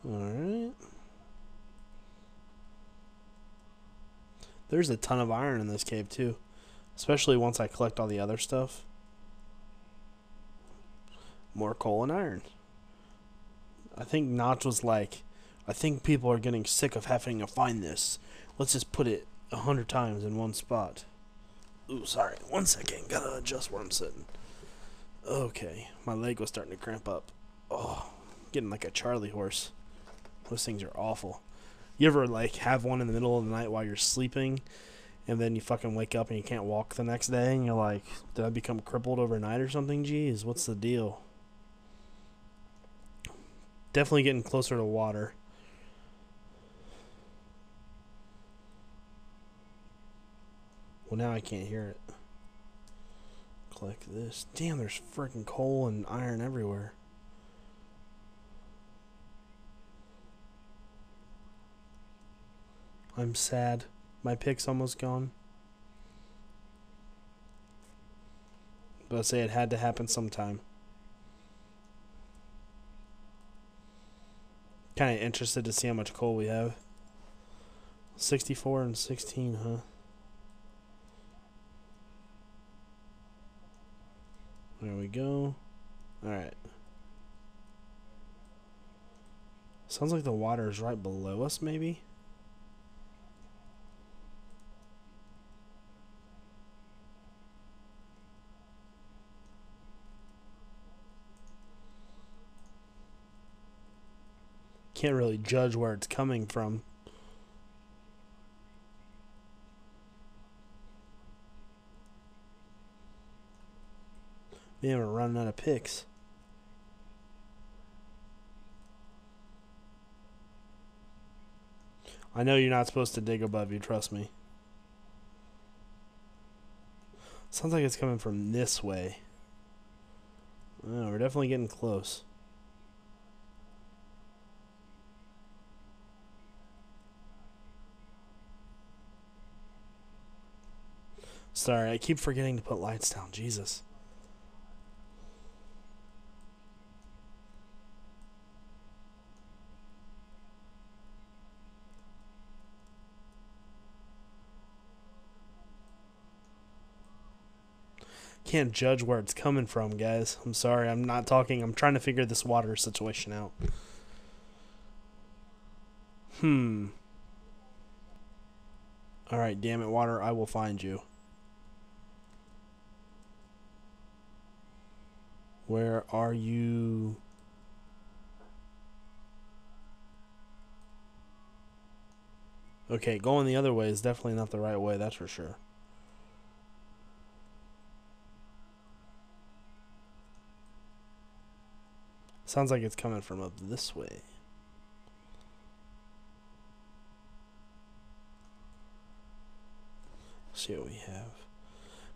Alright. There's a ton of iron in this cave, too. Especially once I collect all the other stuff. More coal and iron. I think Notch was like, I think people are getting sick of having to find this. Let's just put it 100 times in one spot. Ooh, sorry. One second. Gotta adjust where I'm sitting. Okay. My leg was starting to cramp up. Oh, getting like a Charlie horse. Those things are awful. You ever, like, have one in the middle of the night while you're sleeping, and then you fucking wake up and you can't walk the next day, and you're like, did I become crippled overnight or something? Jeez, what's the deal? Definitely getting closer to water. Well, now I can't hear it. Click this. Damn, there's freaking coal and iron everywhere. I'm sad. My pick's almost gone. But I say it had to happen sometime. Kind of interested to see how much coal we have. 64 and 16, huh? There we go. Alright. Sounds like the water is right below us, maybe? Can't really judge where it's coming from. Man, we're running out of picks. I know you're not supposed to dig above you, trust me. Sounds like it's coming from this way. Oh, we're definitely getting close. Sorry, I keep forgetting to put lights down. Jesus. Can't judge where it's coming from, guys. I'm sorry, I'm not talking. I'm trying to figure this water situation out. Alright, damn it, water, I will find you. Where are you? Okay, going the other way is definitely not the right way, that's for sure. Sounds like it's coming from up this way. Let's see what we have.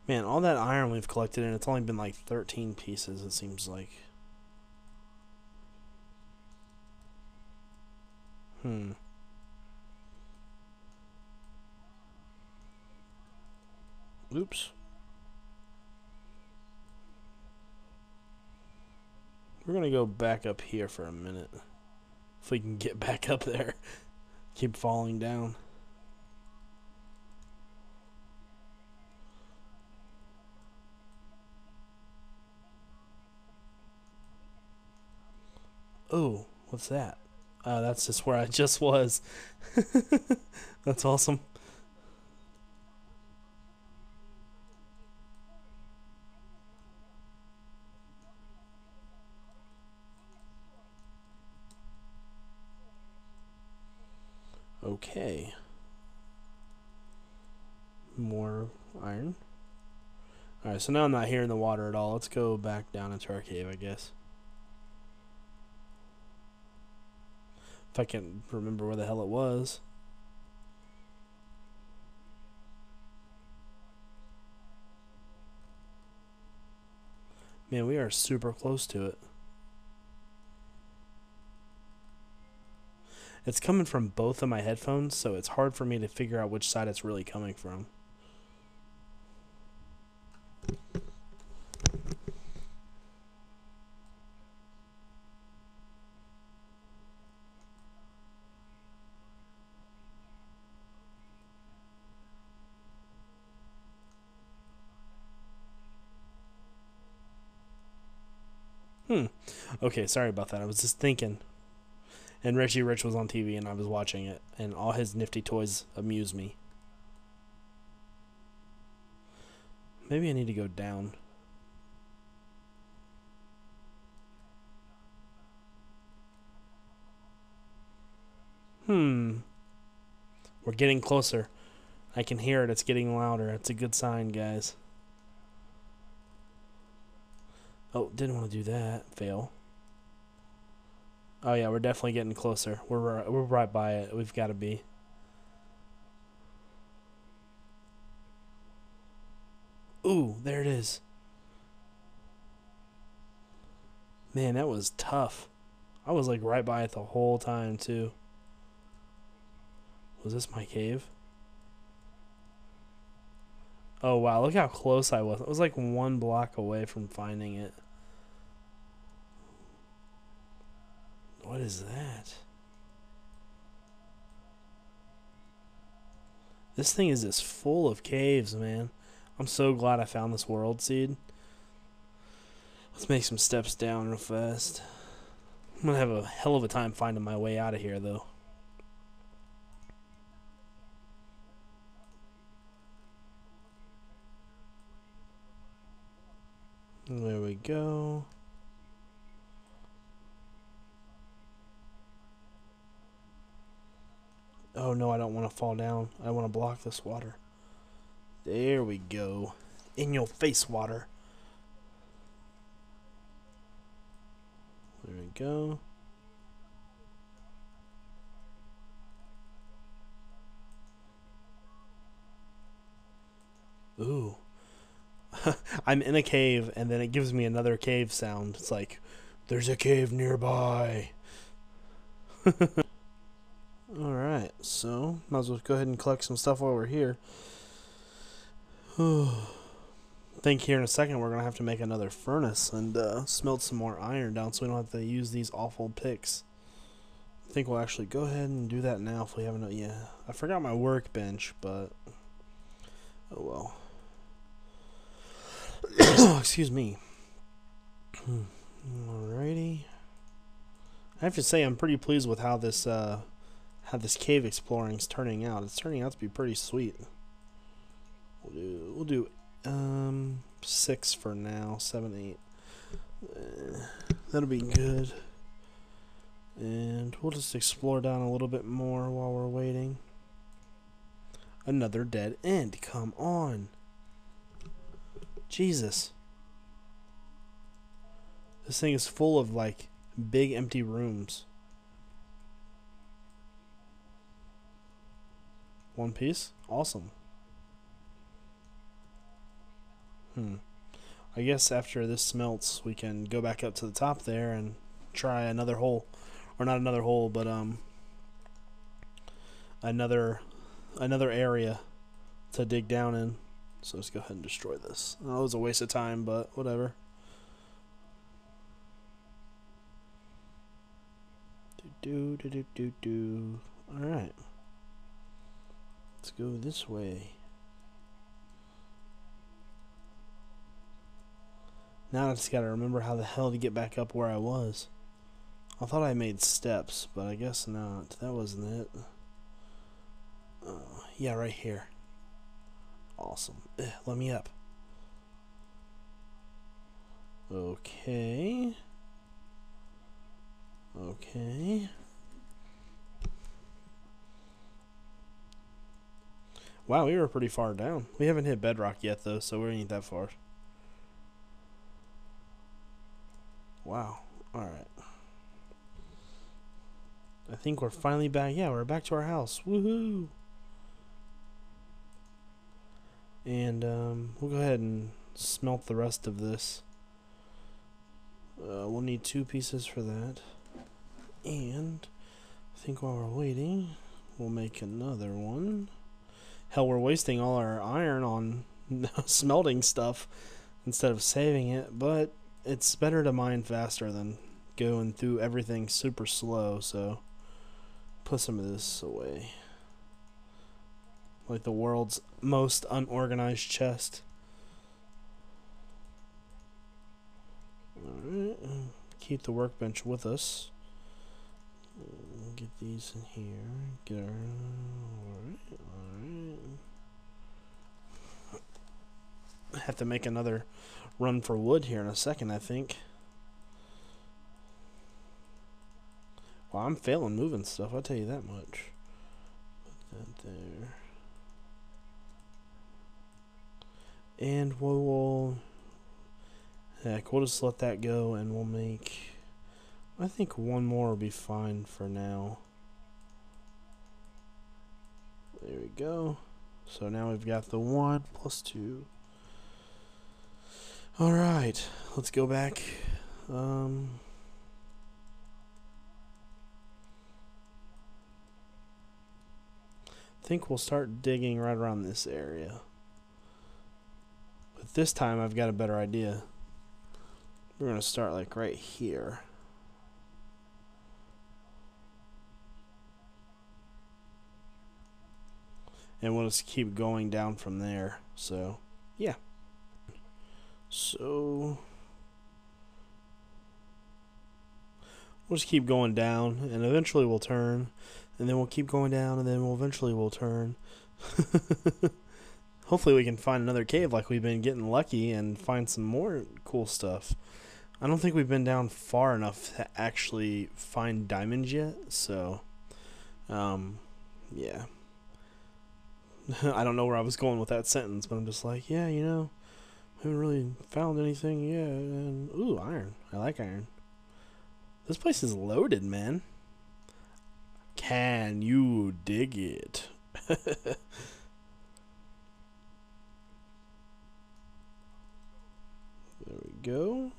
Man, all that iron we've collected, and it's only been like 13 pieces, it seems like. Oops. We're going to go back up here for a minute. If we can get back up there. Keep falling down. Oh, what's that? That's just where I just was. That's awesome. Okay. More iron. Alright, so now I'm not here in the water at all. Let's go back down into our cave, I guess. If I can remember where the hell it was. Man, we are super close to it. It's coming from both of my headphones, so it's hard for me to figure out which side it's really coming from. Okay, sorry about that. I was just thinking. And Richie Rich was on TV and I was watching it. And all his nifty toys amuse me. Maybe I need to go down. We're getting closer. I can hear it. It's getting louder. It's a good sign, guys. Oh, didn't want to do that. Fail. Oh yeah, we're definitely getting closer. We're right by it. We've got to be. Ooh, there it is. Man, that was tough. I was like right by it the whole time too. Was this my cave? Oh wow, look how close I was. I was like one block away from finding it. What is that? This thing is just full of caves, man. I'm so glad I found this world seed. Let's make some steps down real fast. I'm gonna have a hell of a time finding my way out of here, though. There we go. Oh no, I don't want to fall down. I want to block this water. There we go. In your face, water. There we go. Ooh. I'm in a cave, and then it gives me another cave sound. It's like, there's a cave nearby. Alright, so might as well go ahead and collect some stuff while we're here. I think here in a second we're going to have to make another furnace and smelt some more iron down so we don't have to use these awful picks. I think we'll actually go ahead and do that now if we haven't. Yeah, I forgot my workbench, but oh well. Excuse me. Alrighty. I have to say I'm pretty pleased with how this... How this cave exploring's turning out. It's turning out to be pretty sweet. We'll do 6 for now, 7, 8. That'll be good. And we'll just explore down a little bit more while we're waiting. Another dead end. Come on. Jesus. This thing is full of like big empty rooms. One piece? Awesome. I guess after this melts, we can go back up to the top there and try another hole. Or not another hole, but another area to dig down in. So let's go ahead and destroy this. Oh, it was a waste of time, but whatever. Alright. Let's go this way. Now I just gotta remember how the hell to get back up where I was. I thought I made steps, but I guess not. That wasn't it. Yeah, right here. Awesome. Ugh, let me up. Okay. Okay. Wow, we were pretty far down. We haven't hit bedrock yet, though, so we ain't that far. Wow. Alright. I think we're finally back. Yeah, we're back to our house. Woohoo! And we'll go ahead and smelt the rest of this. We'll need 2 pieces for that. And I think while we're waiting, we'll make another one. Hell, we're wasting all our iron on smelting stuff instead of saving it, but it's better to mine faster than going through everything super slow, so put some of this away. Like the world's most unorganized chest. Alright, keep the workbench with us. Get these in here. Get our... Alright, alright. I have to make another run for wood here in a second, I think. Well, I'm failing moving stuff, I'll tell you that much. Put that there. And we'll... Heck, we'll just let that go and we'll make... I think one more will be fine for now. There we go. So now we've got the 1 plus 2. Alright, let's go back. I think we'll start digging right around this area. But this time I've got a better idea. We're going to start like right here. And we'll just keep going down from there. So, yeah. So, we'll just keep going down and eventually we'll turn. And then we'll keep going down and then we'll eventually we'll turn. Hopefully we can find another cave like we've been getting lucky and find some more cool stuff. I don't think we've been down far enough to actually find diamonds yet, so yeah. I don't know where I was going with that sentence, but I'm just like, yeah, you know, we haven't really found anything yet. And, ooh, iron. I like iron. This place is loaded, man. Can you dig it? There we go.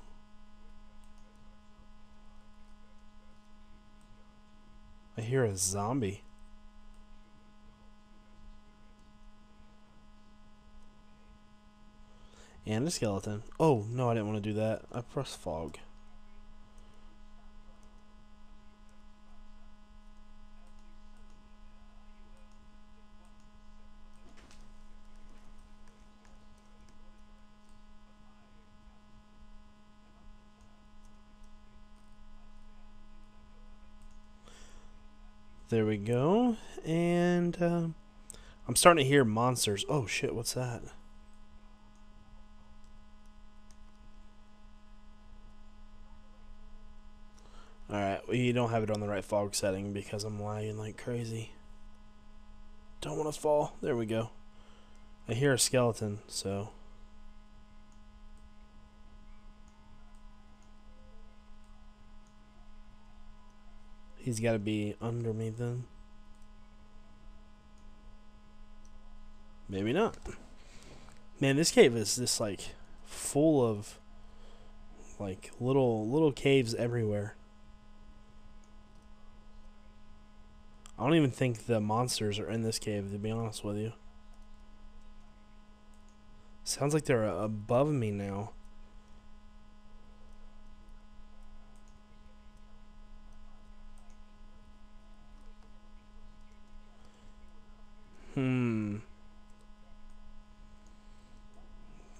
I hear a zombie. And a skeleton. Oh, no, I didn't want to do that. I pressed fog. There we go. And I'm starting to hear monsters. Oh shit, what's that? Alright, we don't have it on the right fog setting because I'm lagging like crazy. Don't want to fall. There we go. I hear a skeleton, so... He's got to be under me then. Maybe not. Man, this cave is just like full of like little caves everywhere. I don't even think the monsters are in this cave, to be honest with you. Sounds like they're above me now.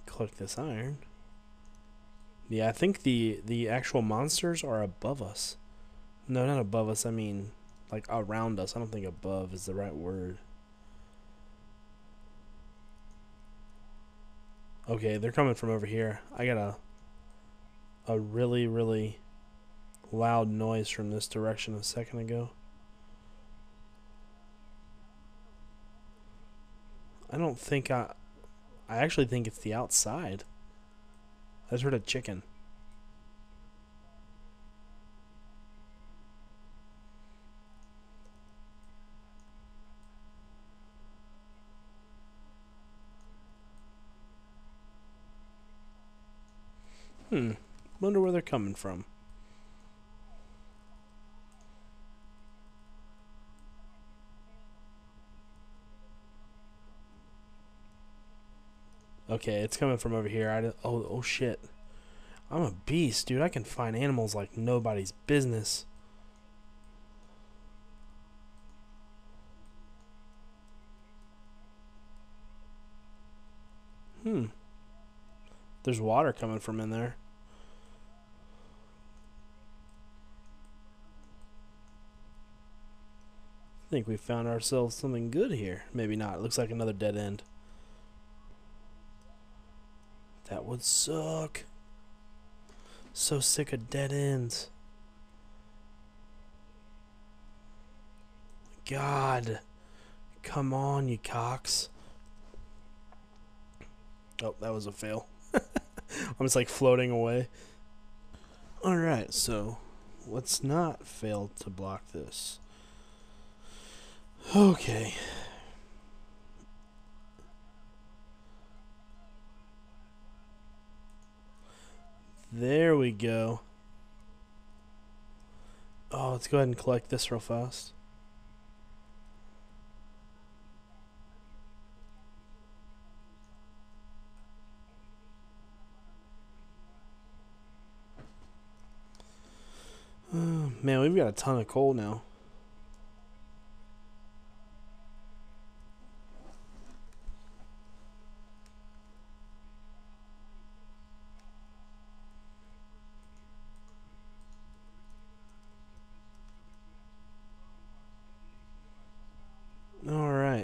Click this iron. Yeah, I think the actual monsters are above us. No, not above us. I mean, like around us. I don't think above is the right word. Okay, they're coming from over here. I got a really loud noise from this direction a second ago. I don't think I actually think it's the outside. I just heard a chicken. Wonder where they're coming from. Okay, it's coming from over here. Oh shit. I'm a beast, dude. I can find animals like nobody's business. There's water coming from in there. I think we found ourselves something good here. Maybe not. It looks like another dead end. That would suck. So sick of dead ends. God. Come on, you cocks. Oh, that was a fail. I'm just like floating away. Alright, so let's not fail to block this. Okay. There we go. Oh, let's go ahead and collect this real fast. Oh, man, we've got a ton of coal now.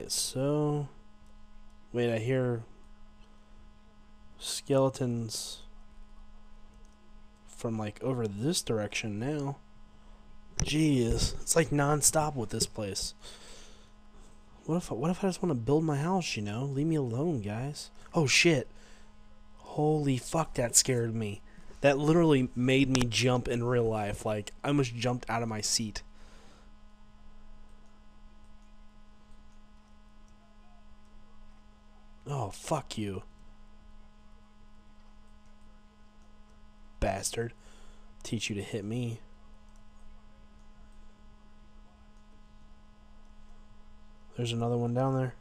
So, wait, I hear skeletons from like over this direction now. Jeez, it's like non-stop with this place. What if I just want to build my house, you know? Leave me alone, guys. Oh shit. Holy fuck, that scared me. That literally made me jump in real life. Like, I almost jumped out of my seat. Oh, fuck you. Bastard. Teach you to hit me. There's another one down there.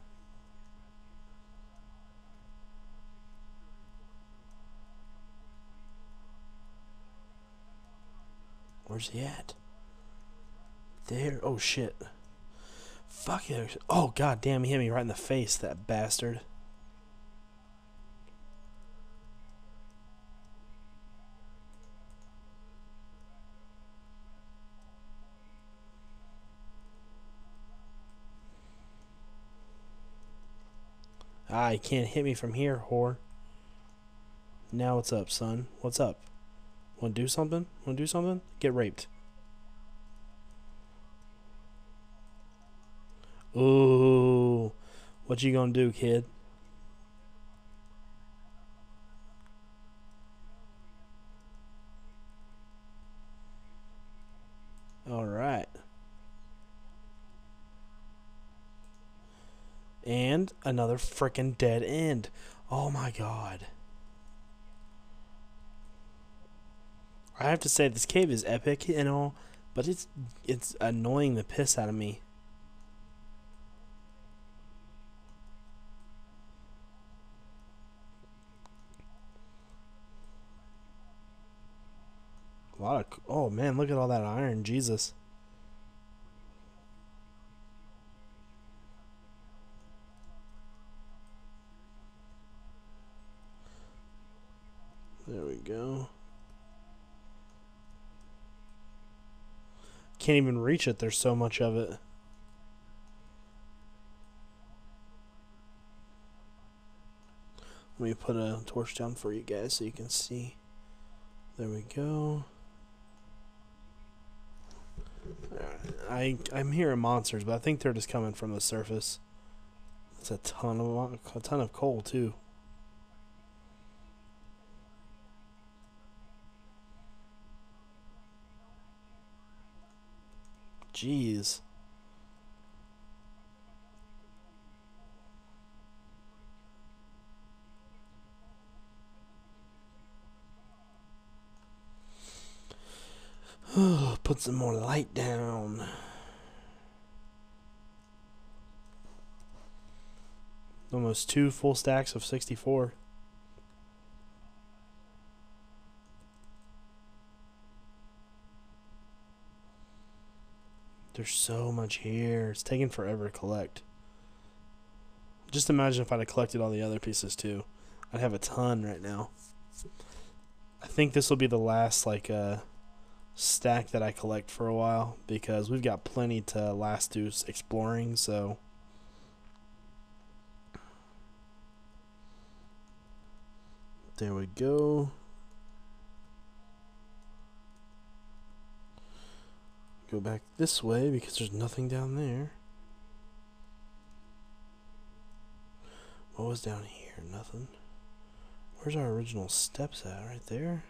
Where's he at? There. Oh, shit. Fuck it. Oh, god damn, he hit me right in the face, that bastard. Ah, you can't hit me from here, whore. Now what's up, son? What's up? Wanna do something? Wanna do something? Get raped. Ooh. What you gonna do, kid? Alright. And another frickin' dead end. Oh my god. I have to say this cave is epic and all, but it's annoying the piss out of me. A lot of, oh man, look at all that iron, Jesus. There we go. Can't even reach it, there's so much of it. Let me put a torch down for you guys so you can see. There we go. I'm hearing monsters, but I think they're just coming from the surface. That's a ton of coal too. Jeez. Put some more light down. Almost 2 full stacks of 64. There's so much here. It's taking forever to collect. Just imagine if I'd have collected all the other pieces too. I'd have a ton right now. I think this will be the last stack that I collect for a while, because we've got plenty to last do exploring. So there we go. Go back this way because there's nothing down there. What was down here? Nothing. Where's our original steps at? Right there.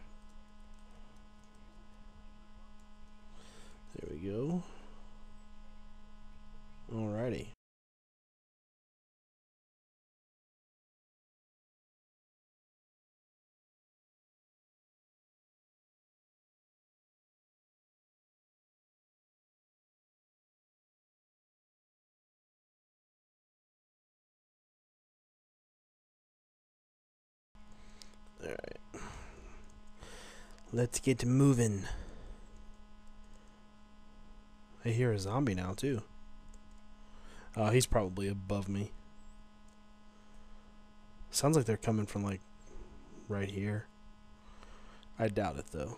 There we go. Alrighty. Alright. Let's get moving. I hear a zombie now, too. Oh, he's probably above me. Sounds like they're coming from, right here. I doubt it, though.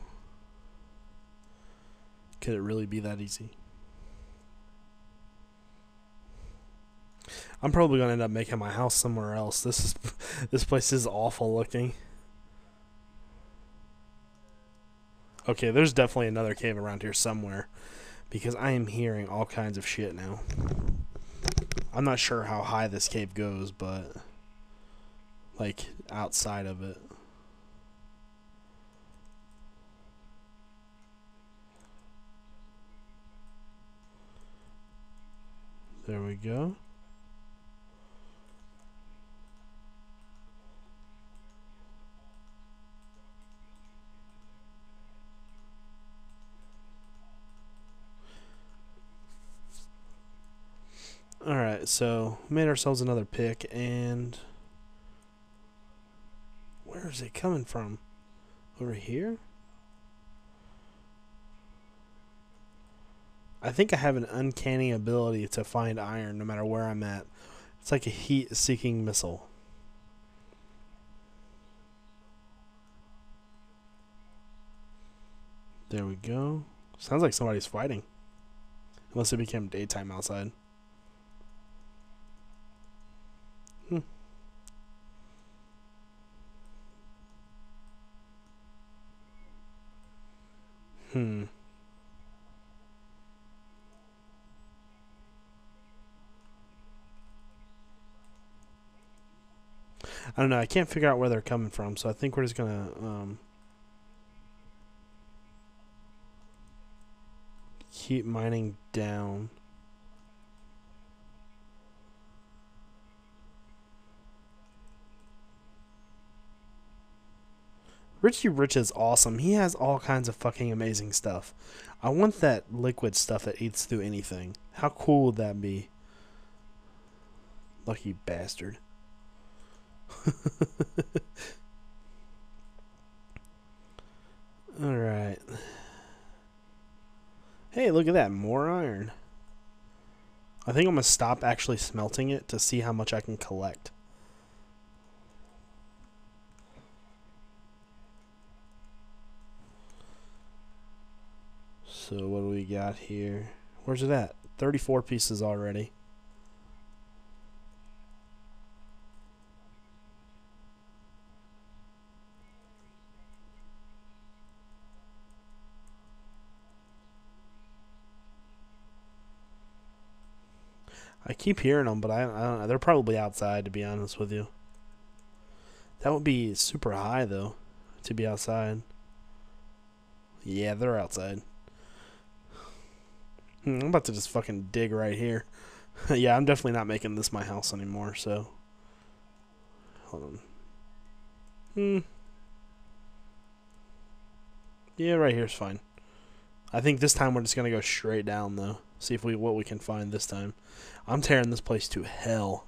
Could it really be that easy? I'm probably going to end up making my house somewhere else. This place is awful looking. Okay, there's definitely another cave around here somewhere, because I am hearing all kinds of shit now. I'm not sure how high this cave goes, but outside of it. There we go. Alright, so made ourselves another pick, and where is it coming from? Over here? I think I have an uncanny ability to find iron no matter where I'm at. It's like a heat-seeking missile. There we go. Sounds like somebody's fighting. Unless it became daytime outside. I don't know. I can't figure out where they're coming from, so I think we're just gonna keep mining down. Richie Rich is awesome. He has all kinds of fucking amazing stuff. I want that liquid stuff that eats through anything. How cool would that be? Lucky bastard. Alright. Hey, look at that. More iron. I think I'm going to stop actually smelting it to see how much I can collect. So what do we got here? Where's it at? 34 pieces already. I keep hearing them, but I don't know. They're probably outside, to be honest with you. That would be super high, though, to be outside. Yeah, they're outside. I'm about to just fucking dig right here. Yeah, I'm definitely not making this my house anymore, so. Hold on. Yeah, right here's fine. I think this time we're just going to go straight down, though. See if what we can find this time. I'm tearing this place to hell.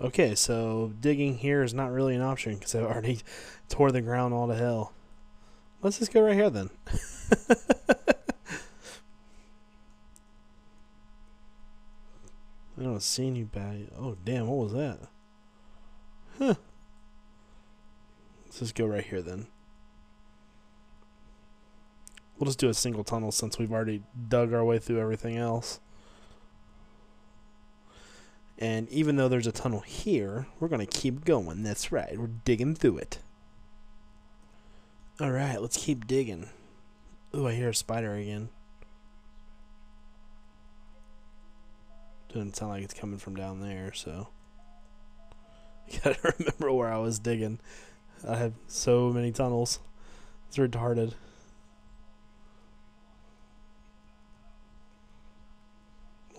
Okay, so digging here is not really an option because I already tore the ground all to hell. Let's just go right here then. I don't see anybody. Oh, damn, what was that? Huh. Let's just go right here then. We'll just do a single tunnel since we've already dug our way through everything else. And even though there's a tunnel here, we're going to keep going. That's right. We're digging through it. All right, let's keep digging. Ooh, I hear a spider again. Doesn't sound like it's coming from down there, so I gotta remember where I was digging. I have so many tunnels. It's retarded.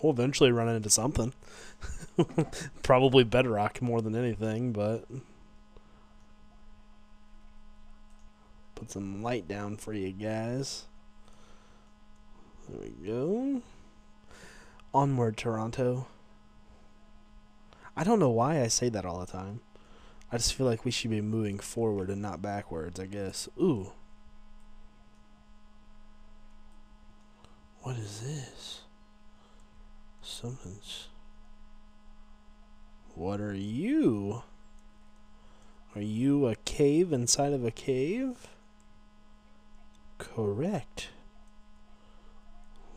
We'll eventually run into something. Probably bedrock more than anything, but put some light down for you guys. There we go. Onward, Toronto. I don't know why I say that all the time. I just feel like we should be moving forward and not backwards, I guess. Ooh. What is this? Something's... What are you? Are you a cave inside of a cave? Correct.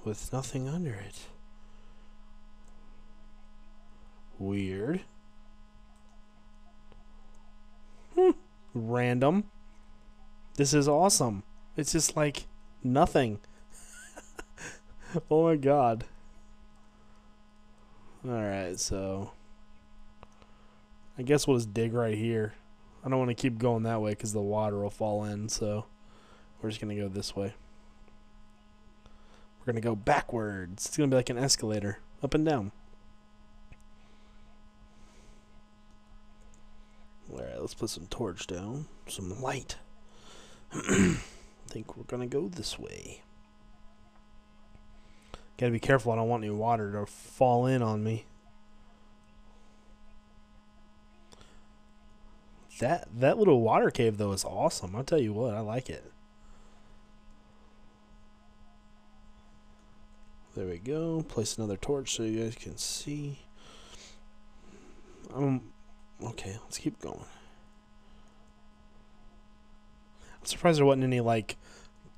With nothing under it. Weird. Random. This is awesome. It's just like nothing. Oh my god. Alright, so I guess we'll just dig right here. I don't want to keep going that way because the water will fall in, so we're just going to go this way. We're going to go backwards. It's going to be like an escalator. Up and down. Alright, let's put some torch down. Some light. I think we're going to go this way. Gotta be careful. I don't want any water to fall in on me. That little water cave, though, is awesome. I'll tell you what. I like it. There we go. Place another torch so you guys can see. Okay, let's keep going. I'm surprised there wasn't any, like,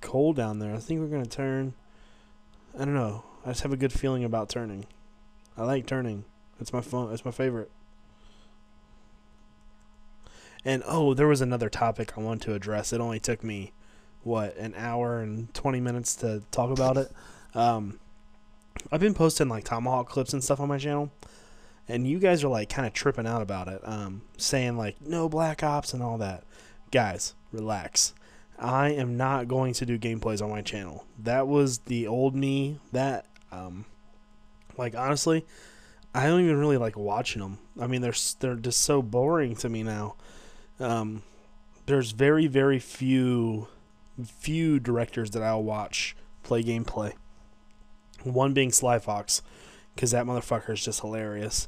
coal down there. I think we're going to turn. I don't know. I just have a good feeling about turning. I like turning. It's my fun. It's my favorite. And, oh, there was another topic I wanted to address. It only took me, what, an hour and 20 minutes to talk about it. I've been posting, like, tomahawk clips and stuff on my channel. And you guys are, like, kind of tripping out about it, saying, like, no Black Ops and all that. Guys, relax. I am not going to do gameplays on my channel. That was the old me. That, like, honestly, I don't even really like watching them. I mean, they're just so boring to me now. There's very, very few directors that I'll watch play gameplay. One being Sly Fox, because that motherfucker is just hilarious.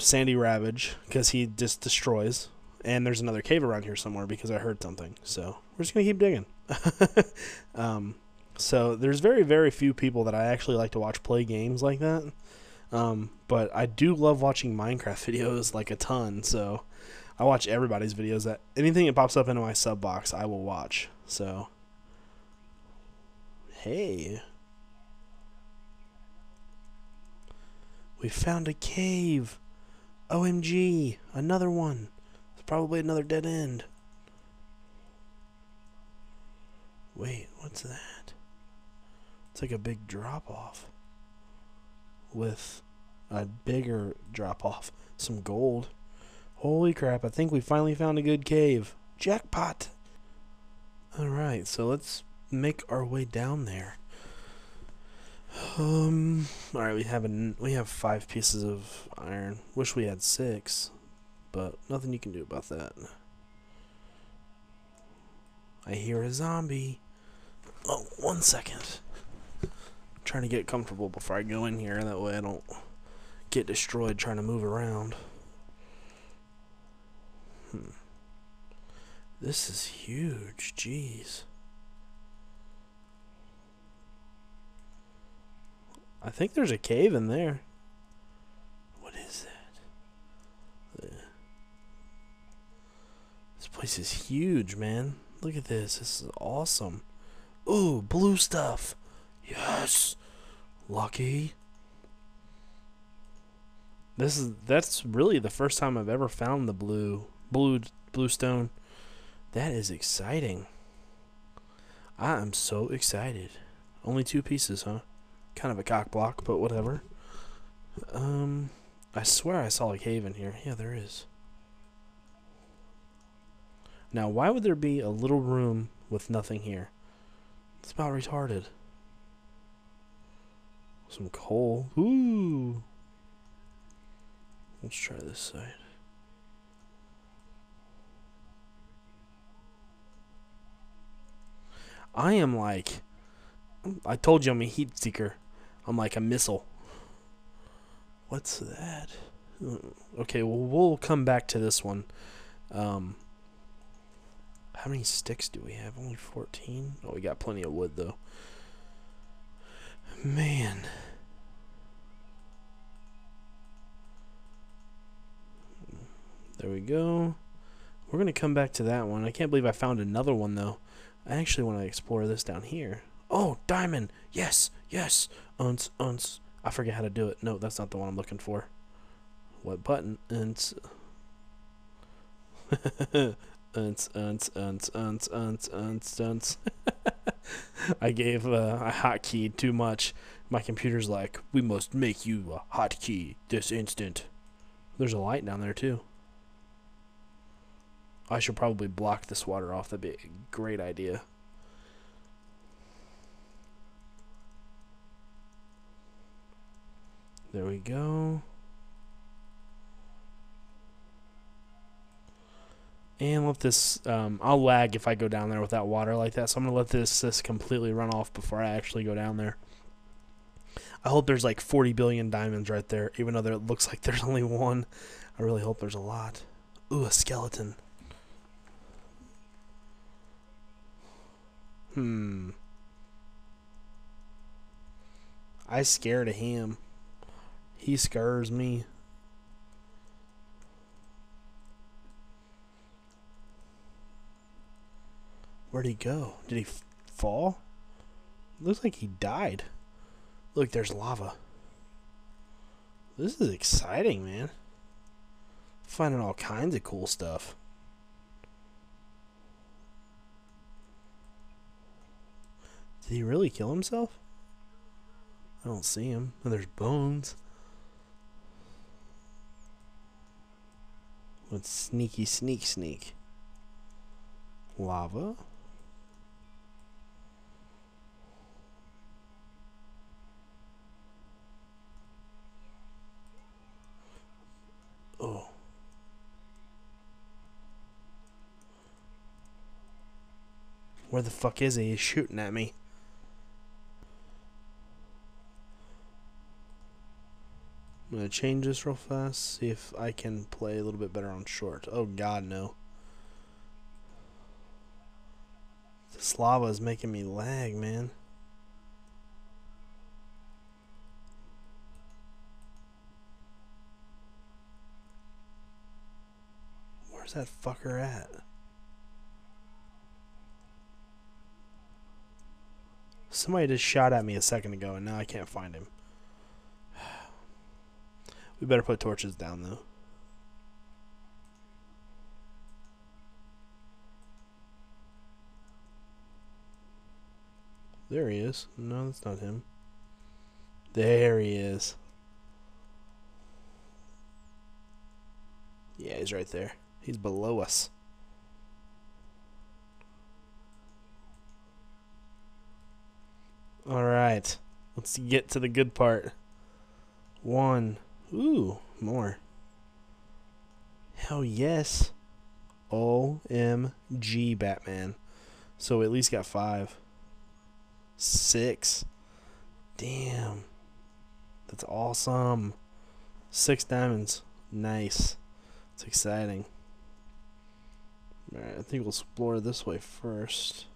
Sandy Ravage, because he just destroys. And there's another cave around here somewhere because I heard something. So we're just going to keep digging. So there's very, very few people that I actually like to watch play games like that. But I do love watching Minecraft videos like a ton. So I watch everybody's videos. That anything that pops up into my sub box, I will watch. So, hey. We found a cave. OMG. Another one. Probably another dead end. Wait, what's that? It's like a big drop off with a bigger drop off. Some gold. Holy crap, I think we finally found a good cave. Jackpot! Alright, so let's make our way down there. Alright, we have 5 pieces of iron. Wish we had 6. But nothing you can do about that. I hear a zombie. Oh, one second. I'm trying to get comfortable before I go in here. That way I don't get destroyed trying to move around. This is huge. Jeez. I think there's a cave in there. What is that? This place is huge, man. Look at this. This is awesome. Ooh, blue stuff. Yes. Lucky. That's really the first time I've ever found the blue stone. That is exciting. I am so excited. Only 2 pieces, huh? Kind of a cock block, but whatever. I swear I saw a cave in here. Yeah, there is. Now, why would there be a little room with nothing here? It's about retarded. Some coal. Ooh. Let's try this side. I am like... I told you I'm a heat seeker. I'm like a missile. What's that? Okay, well, we'll come back to this one. How many sticks do we have? Only 14? Oh, we got plenty of wood, though. Man. There we go. We're going to come back to that one. I can't believe I found another one, though. I actually want to explore this down here. Oh, diamond! Yes! Yes! Unce, unce. I forget how to do it. No, that's not the one I'm looking for. What button? Unce. I gave a hotkey too much. My computer's like, we must make you a hotkey this instant. There's a light down there too. I should probably block this water off. That'd be a great idea. There we go. And let this, I'll lag if I go down there with that water like that, so I'm going to let this completely run off before I actually go down there. I hope there's like 40 billion diamonds right there, even though there it looks like there's only one. I really hope there's a lot. Ooh, a skeleton. I scared of him. He scares me. Where'd he go? Did he fall? Looks like he died. Look, there's lava. This is exciting, man. Finding all kinds of cool stuff. Did he really kill himself? I don't see him. And there's bones. Let's sneaky sneak. lava. Oh. Where the fuck is he? He's shooting at me. I'm gonna change this real fast, see if I can play a little bit better on short. Oh god, no. This lava is making me lag, man. Where's that fucker at? Somebody just shot at me a second ago and now I can't find him. We better put torches down, though. There he is. No, that's not him. There he is. Yeah, he's right there. He's below us. Alright. Let's get to the good part. One. Ooh, more. Hell yes. OMG, Batman. So we at least got 5. 6. Damn. That's awesome. 6 diamonds. Nice. It's exciting. Alright, I think we'll explore this way first.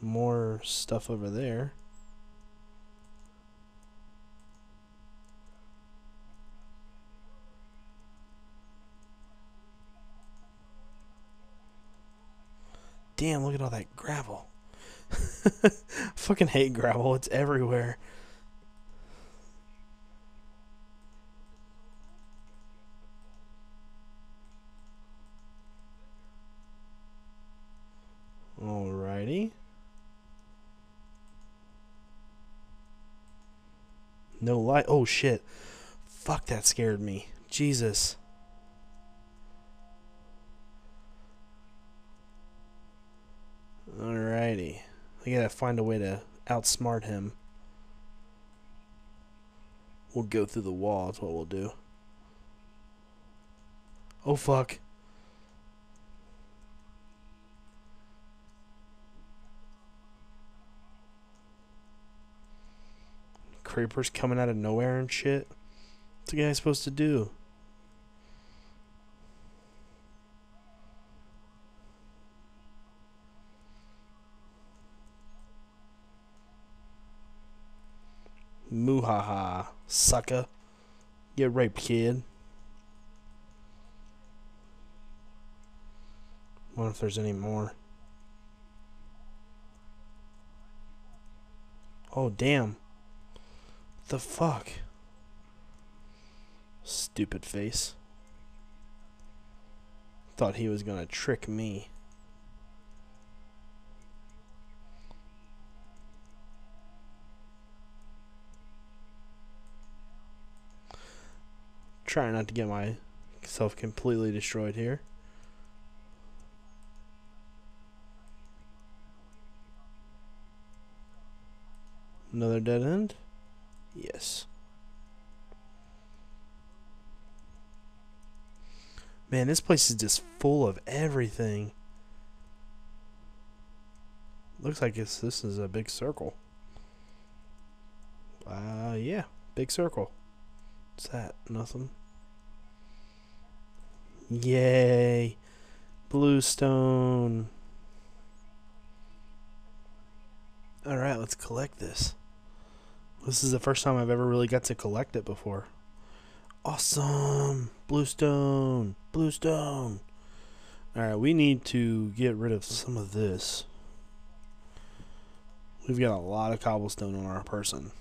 More stuff over there. Damn, look at all that gravel. I fucking hate gravel. It's everywhere. Alrighty. No light. Oh, shit. Fuck, that scared me. Jesus. Alrighty. I gotta find a way to outsmart him. We'll go through the wall, that's what we'll do. Oh fuck. Creepers coming out of nowhere and shit. What's the guy supposed to do? Muhaha, sucker. Get raped, kid. I wonder if there's any more. Oh, damn. The fuck? Stupid face. Thought he was gonna trick me. Trying not to get myself completely destroyed here. Another dead end? Yes. Man, this place is just full of everything. Looks like it's, this is a big circle. Yeah, big circle. What's that? Nothing. Yay! Bluestone! Alright, let's collect this. This is the first time I've ever really got to collect it before. Awesome! Bluestone! Bluestone! Alright, we need to get rid of some of this. We've got a lot of cobblestone on our person.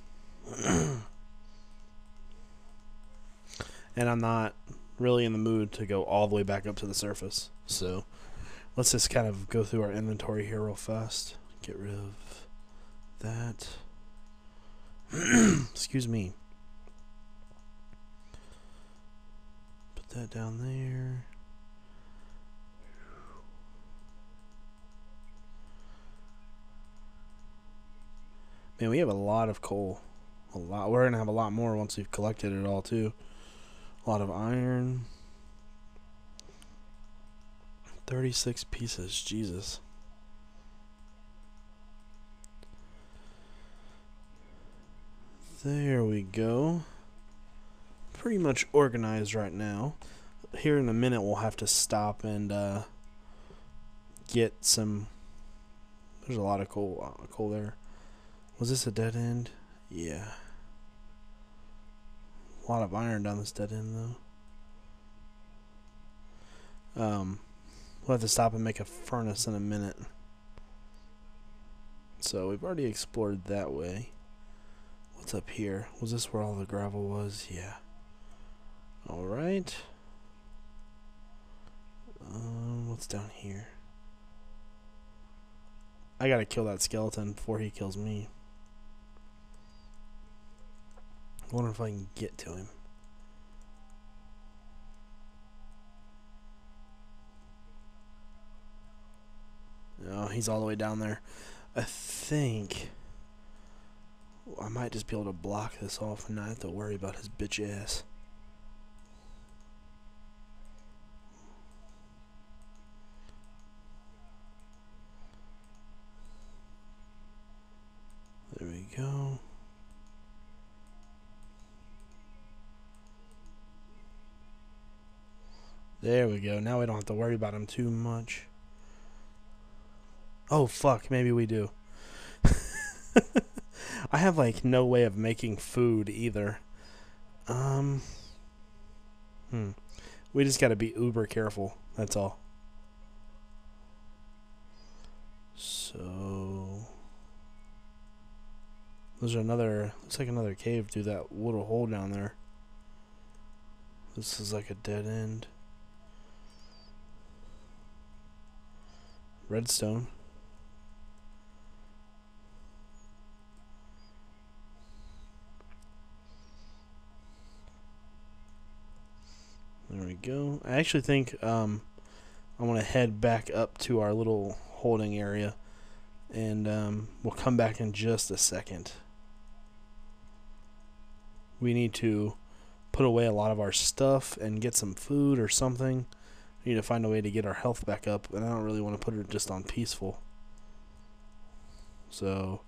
And I'm not really in the mood to go all the way back up to the surface. So let's just kind of go through our inventory here real fast. Get rid of that. Excuse me. Put that down there. Man, we have a lot of coal. A lot. We're going to have a lot more once we've collected it all, too. A lot of iron. 36 pieces. Jesus. There we go. Pretty much organized right now. Here in a minute we'll have to stop and get some... There's a lot of coal there. Was this a dead end? Yeah. A lot of iron down this dead end, though. We'll have to stop and make a furnace in a minute. So we've already explored that way. What's up here? Was this where all the gravel was? Yeah. Alright. What's down here? I gotta kill that skeleton before he kills me. I wonder if I can get to him. Oh, he's all the way down there. I think... I might just be able to block this off and not have to worry about his bitch ass. There we go. There we go. Now we don't have to worry about him too much. Oh, fuck. Maybe we do. I have, like, no way of making food either. We just gotta be uber careful. That's all. So... There's another... Looks like another cave through that little hole down there. This is like a dead end. Redstone. There we go. I actually think I want to head back up to our little holding area, and we'll come back in just a second. We need to put away a lot of our stuff and get some food or something. We need to find a way to get our health back up, and I don't really want to put it just on peaceful. So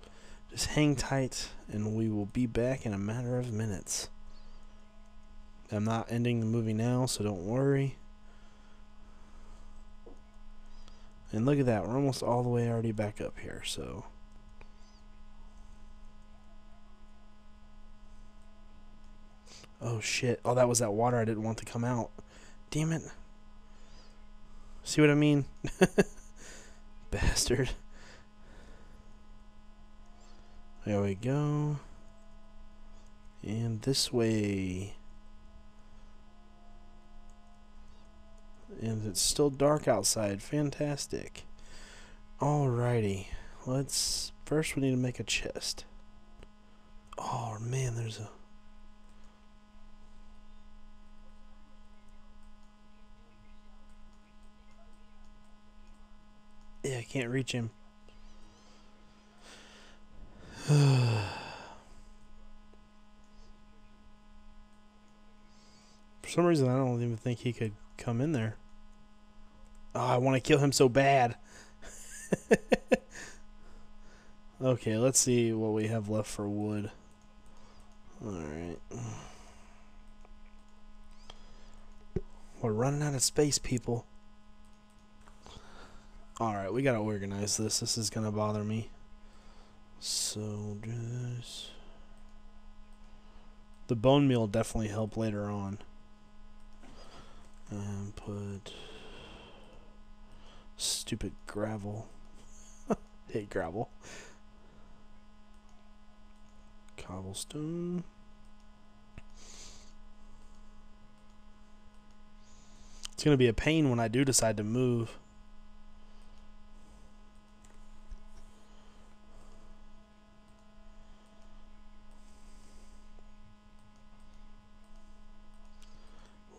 just hang tight, and we will be back in a matter of minutes. I'm not ending the movie now, so don't worry. And look at that, we're almost all the way already back up here, so... Oh shit, oh that was that water I didn't want to come out. Damn it. See what I mean? Bastard. There we go. And this way... And it's still dark outside. Fantastic. Alrighty. Let's... First, we need to make a chest. Oh, man, there's a... Yeah, I can't reach him. For some reason, I don't even think he could come in there. Oh, I want to kill him so bad. Okay, let's see what we have left for wood. Alright. We're running out of space, people. Alright, we gotta organize this. This is gonna bother me. So, just... The bone meal will definitely help later on. And put stupid gravel. Hate gravel. Cobblestone. It's going to be a pain when I do decide to move.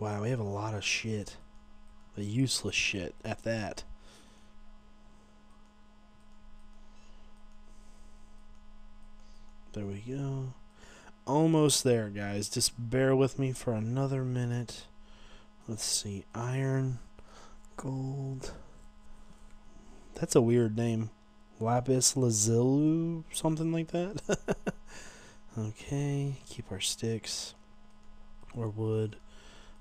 Wow, we have a lot of shit. The useless shit at that. There we go. Almost there, guys. Just bear with me for another minute. Let's see. Iron. Gold. That's a weird name. Lapis Lazuli, something like that. Okay. Keep our sticks. Our wood.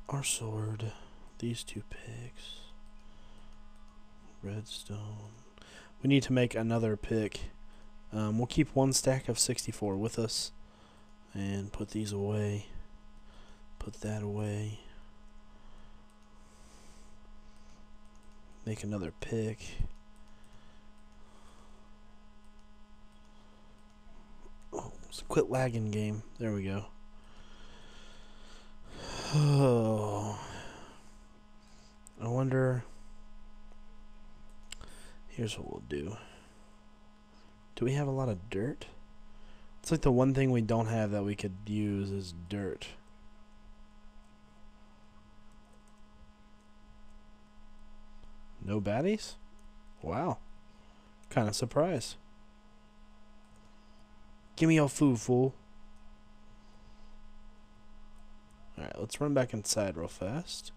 Our sword. These two picks. Redstone. We need to make another pick. We'll keep one stack of 64 with us. And put these away. Put that away. Make another pick. Oh, quit lagging, game. There we go. Oh. I wonder... Here's what we'll do. Do we have a lot of dirt? It's like the one thing we don't have that we could use is dirt. No baddies? Wow. Kind of surprised. Give me your food, fool. Alright, let's run back inside real fast.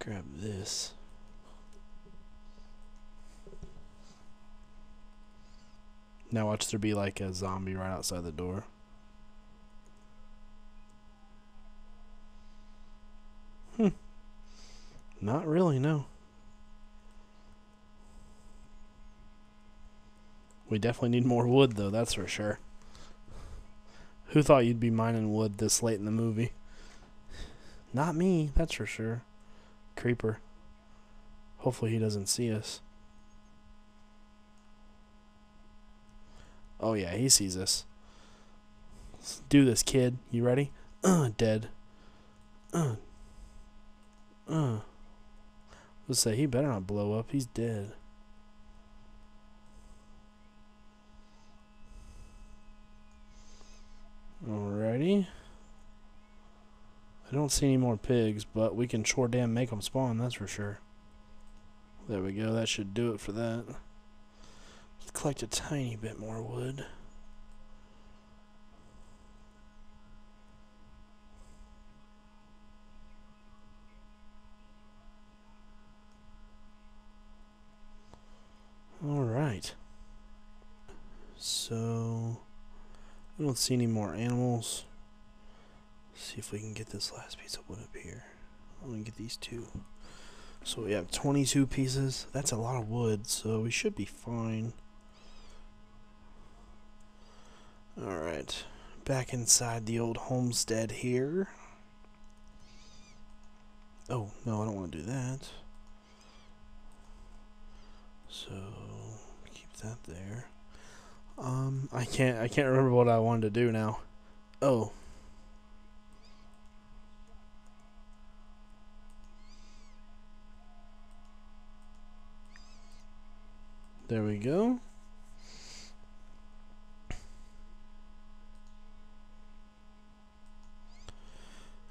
Grab this. Now watch there be like a zombie right outside the door. Not really, no. We definitely need more wood though, that's for sure. Who thought you'd be mining wood this late in the movie? Not me, that's for sure. Creeper. Hopefully he doesn't see us. Oh yeah, he sees us. Let's do this, kid. You ready? Dead. Let's say he better not blow up. He's dead. Alrighty. I don't see any more pigs, but we can sure damn make them spawn, that's for sure. There we go. That should do it for that. Let's collect a tiny bit more wood. Alright. So, I don't see any more animals. Let's see if we can get this last piece of wood up here. I'm going to get these two. So we have 22 pieces. That's a lot of wood, so we should be fine. Alright, back inside the old homestead here. Oh, no, I don't want to do that. So, keep that there. I can't remember what I wanted to do now. Oh. There we go.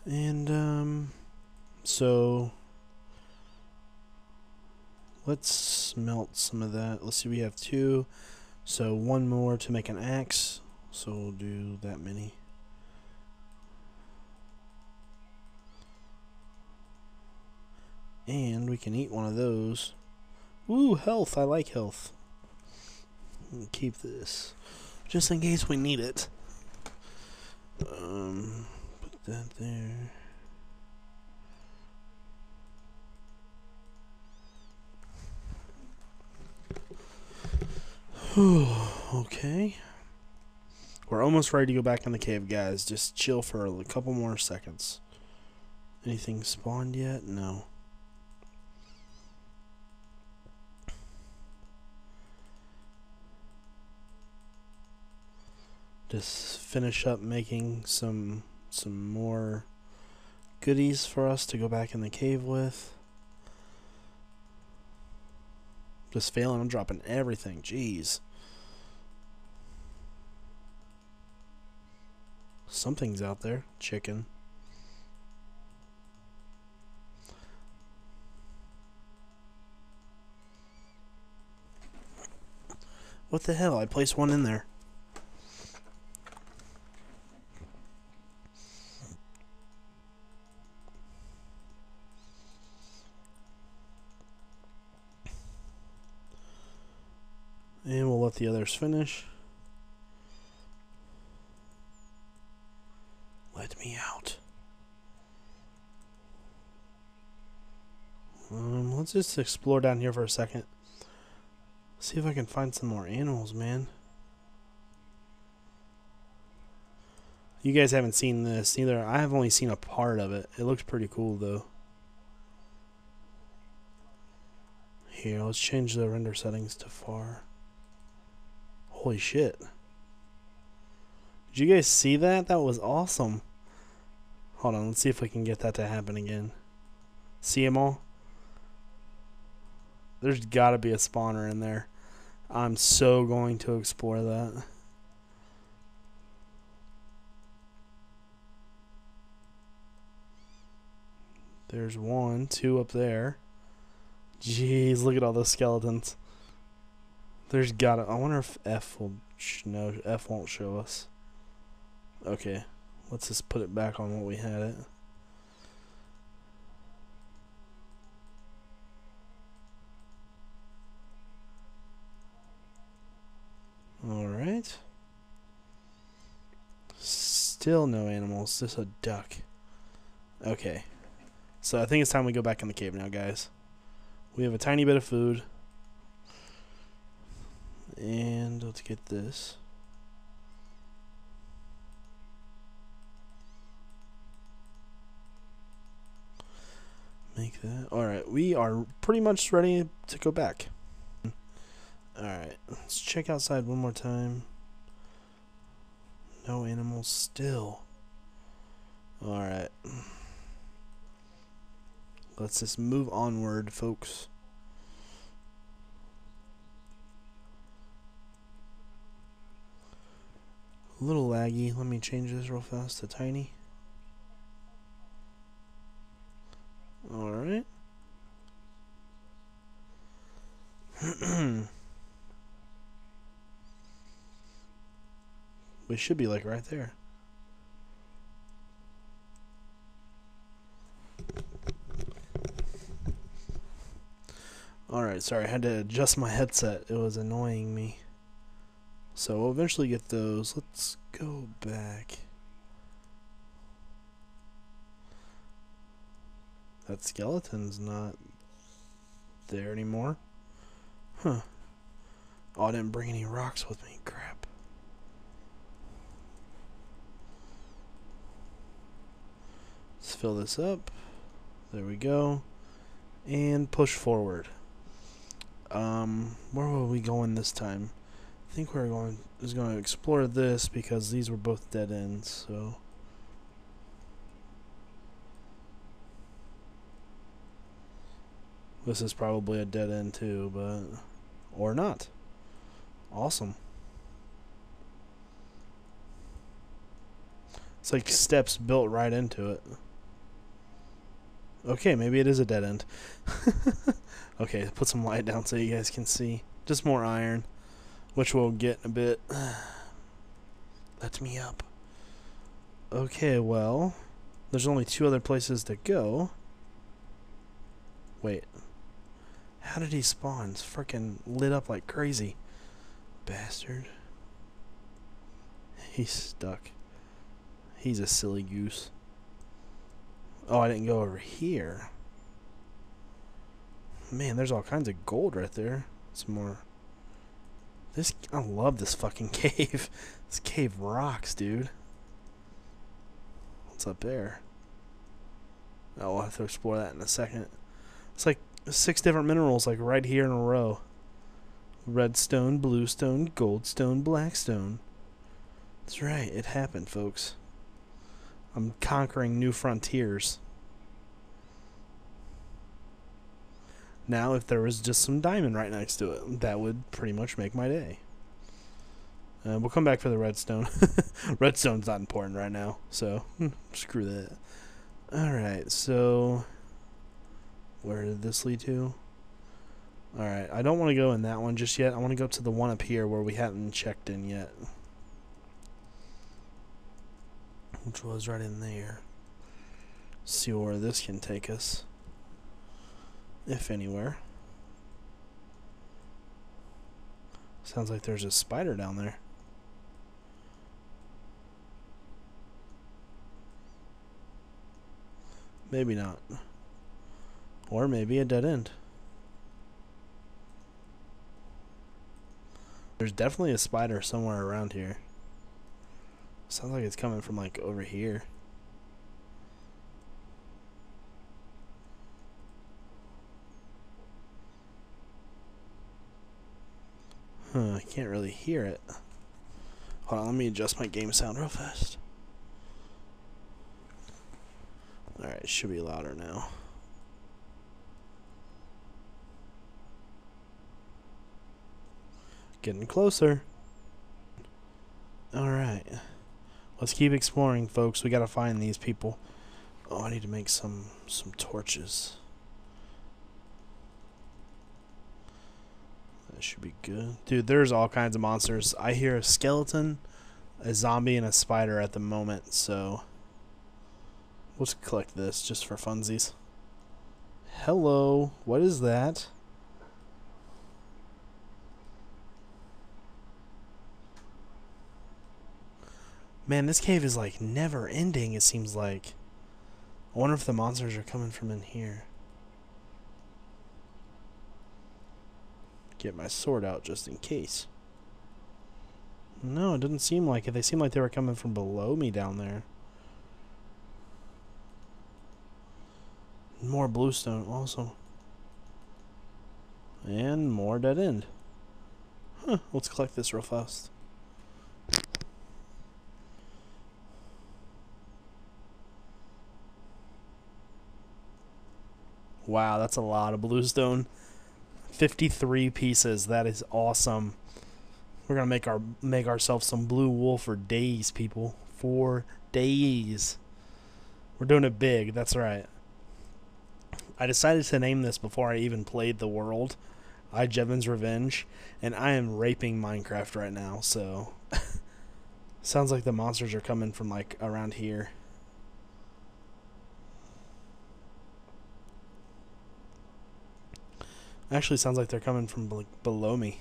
And, so let's smelt some of that. Let's see, we have two. So one more to make an axe. So we'll do that many. And we can eat one of those. Woo, health. I like health. Keep this. Just in case we need it. Put that there. Whew, okay. We're almost ready to go back in the cave, guys. Just chill for a couple more seconds. Anything spawned yet? No. Just finish up making some more goodies for us to go back in the cave with. Just failing, I'm dropping everything, jeez. Something's out there, chicken. What the hell, I placed one in there. And we'll let the others finish. Let me out. Let's just explore down here for a second. See if I can find some more animals, man. You guys haven't seen this either. I have only seen a part of it. It looks pretty cool, though. Here, let's change the render settings to far. Holy shit. Did you guys see that? That was awesome. Hold on, let's see if we can get that to happen again. See them all? There's gotta be a spawner in there. I'm so going to explore that. There's one, two up there. Jeez, look at all those skeletons. There's gotta, I wonder if F will, no, F won't show us. Okay, let's just put it back on what we had it. Alright. Still no animals, just a duck. Okay. So I think it's time we go back in the cave now, guys. We have a tiny bit of food. And let's get this. Make that. Alright, we are pretty much ready to go back. Alright, let's check outside one more time. No animals still. Alright. Let's just move onward, folks. A little laggy. Let me change this real fast to tiny. Alright. We should be like right there. Alright, sorry, I had to adjust my headset. It was annoying me. So we'll eventually get those. Let's go back. That skeleton's not there anymore. Huh. Oh, I didn't bring any rocks with me. Crap. Let's fill this up. There we go. And push forward. Where were we going this time? I think we're going to explore this because these were both dead ends. So this is probably a dead end too, but or not. Awesome. It's like steps built right into it. Okay, maybe it is a dead end. Okay, put some light down so you guys can see. Just more iron, which we'll get in a bit. Let me up. Okay, well, there's only two other places to go. Wait. How did he spawn? It's frickin' lit up like crazy. Bastard. He's stuck. He's a silly goose. Oh, I didn't go over here. Man, there's all kinds of gold right there. Some more. This, I love this fucking cave. This cave rocks, dude. What's up there? Oh, I'll have to explore that in a second. It's like 6 different minerals, like right here in a row. Redstone, bluestone, goldstone, blackstone. That's right, it happened, folks. I'm conquering new frontiers. Now, if there was just some diamond right next to it, that would pretty much make my day. We'll come back for the redstone. Redstone's not important right now, so screw that. Alright, so where did this lead to? Alright, I don't want to go in that one just yet. I want to go up to the one up here where we haven't checked in yet. Which was right in there. See where this can take us. If anywhere. Sounds like there's a spider down there. Maybe not. Or maybe a dead end. There's definitely a spider somewhere around here. Sounds like it's coming from like over here. Huh, I can't really hear it. Hold on, let me adjust my game sound real fast. Alright, it should be louder now. Getting closer. Alright. Let's keep exploring, folks. We gotta find these people. Oh, I need to make some torches. That should be good. Dude, there's all kinds of monsters. I hear a skeleton, a zombie, and a spider at the moment, so... let's collect this just for funsies. Hello. What is that? Man, this cave is like never ending, it seems like. I wonder if the monsters are coming from in here. Get my sword out just in case. No, it didn't seem like it. They seemed like they were coming from below me down there. More bluestone also. And more dead end. Huh, let's collect this real fast. Wow, that's a lot of bluestone. 53 pieces. That is awesome. We're gonna make ourselves some blue wool for days, people. For days. We're doing it big, that's right. I decided to name this before I even played the world, iJevin's Revenge, and I am raping Minecraft right now, so sounds like the monsters are coming from like around here. Actually sounds like they're coming from like below me.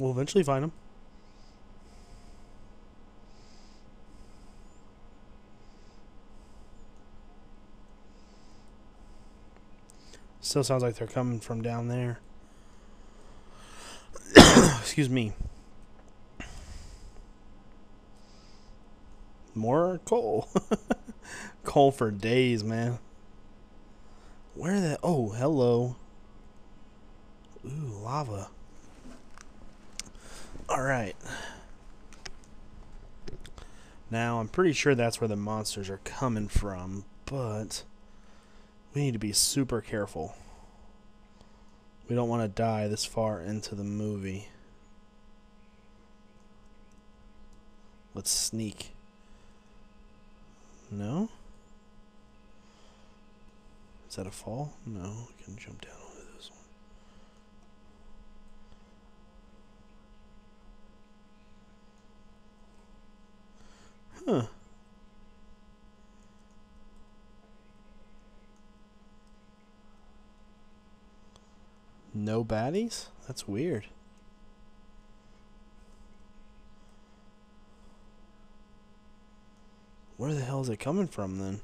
We'll eventually find them. Still sounds like they're coming from down there. Excuse me. More coal. Coal for days, man. Where the... oh, hello. Ooh, lava. Alright. Now, I'm pretty sure that's where the monsters are coming from, but... we need to be super careful. We don't want to die this far into the movie. Let's sneak. No? Is that a fall? No, we can jump down over this one. Huh. No baddies? That's weird. Where the hell is it coming from then?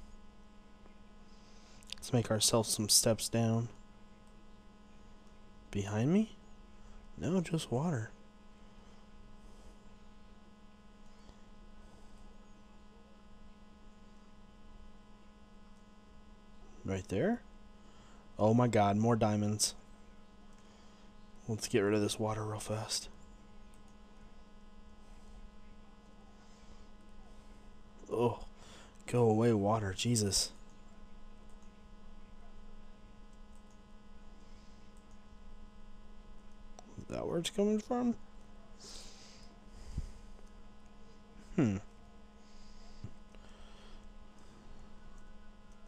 Let's make ourselves some steps down. Behind me? No, just water. Right there? Oh my god, more diamonds. Let's get rid of this water real fast. Oh, go away, water, Jesus. Is that where it's coming from?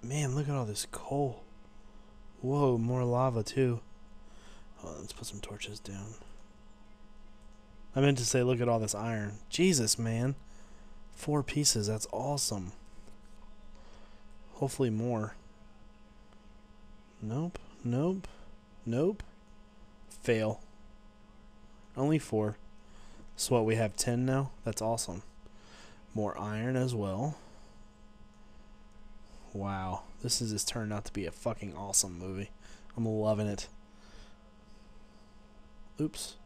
Man, look at all this coal. Whoa, more lava too. Let's put some torches down. I meant to say, look at all this iron. Jesus, man. 4 pieces. That's awesome. Hopefully more. Nope. Nope. Nope. Fail. Only 4. So what, we have 10 now? That's awesome. More iron as well. Wow. This has just turned out to be a fucking awesome movie. I'm loving it. Oops.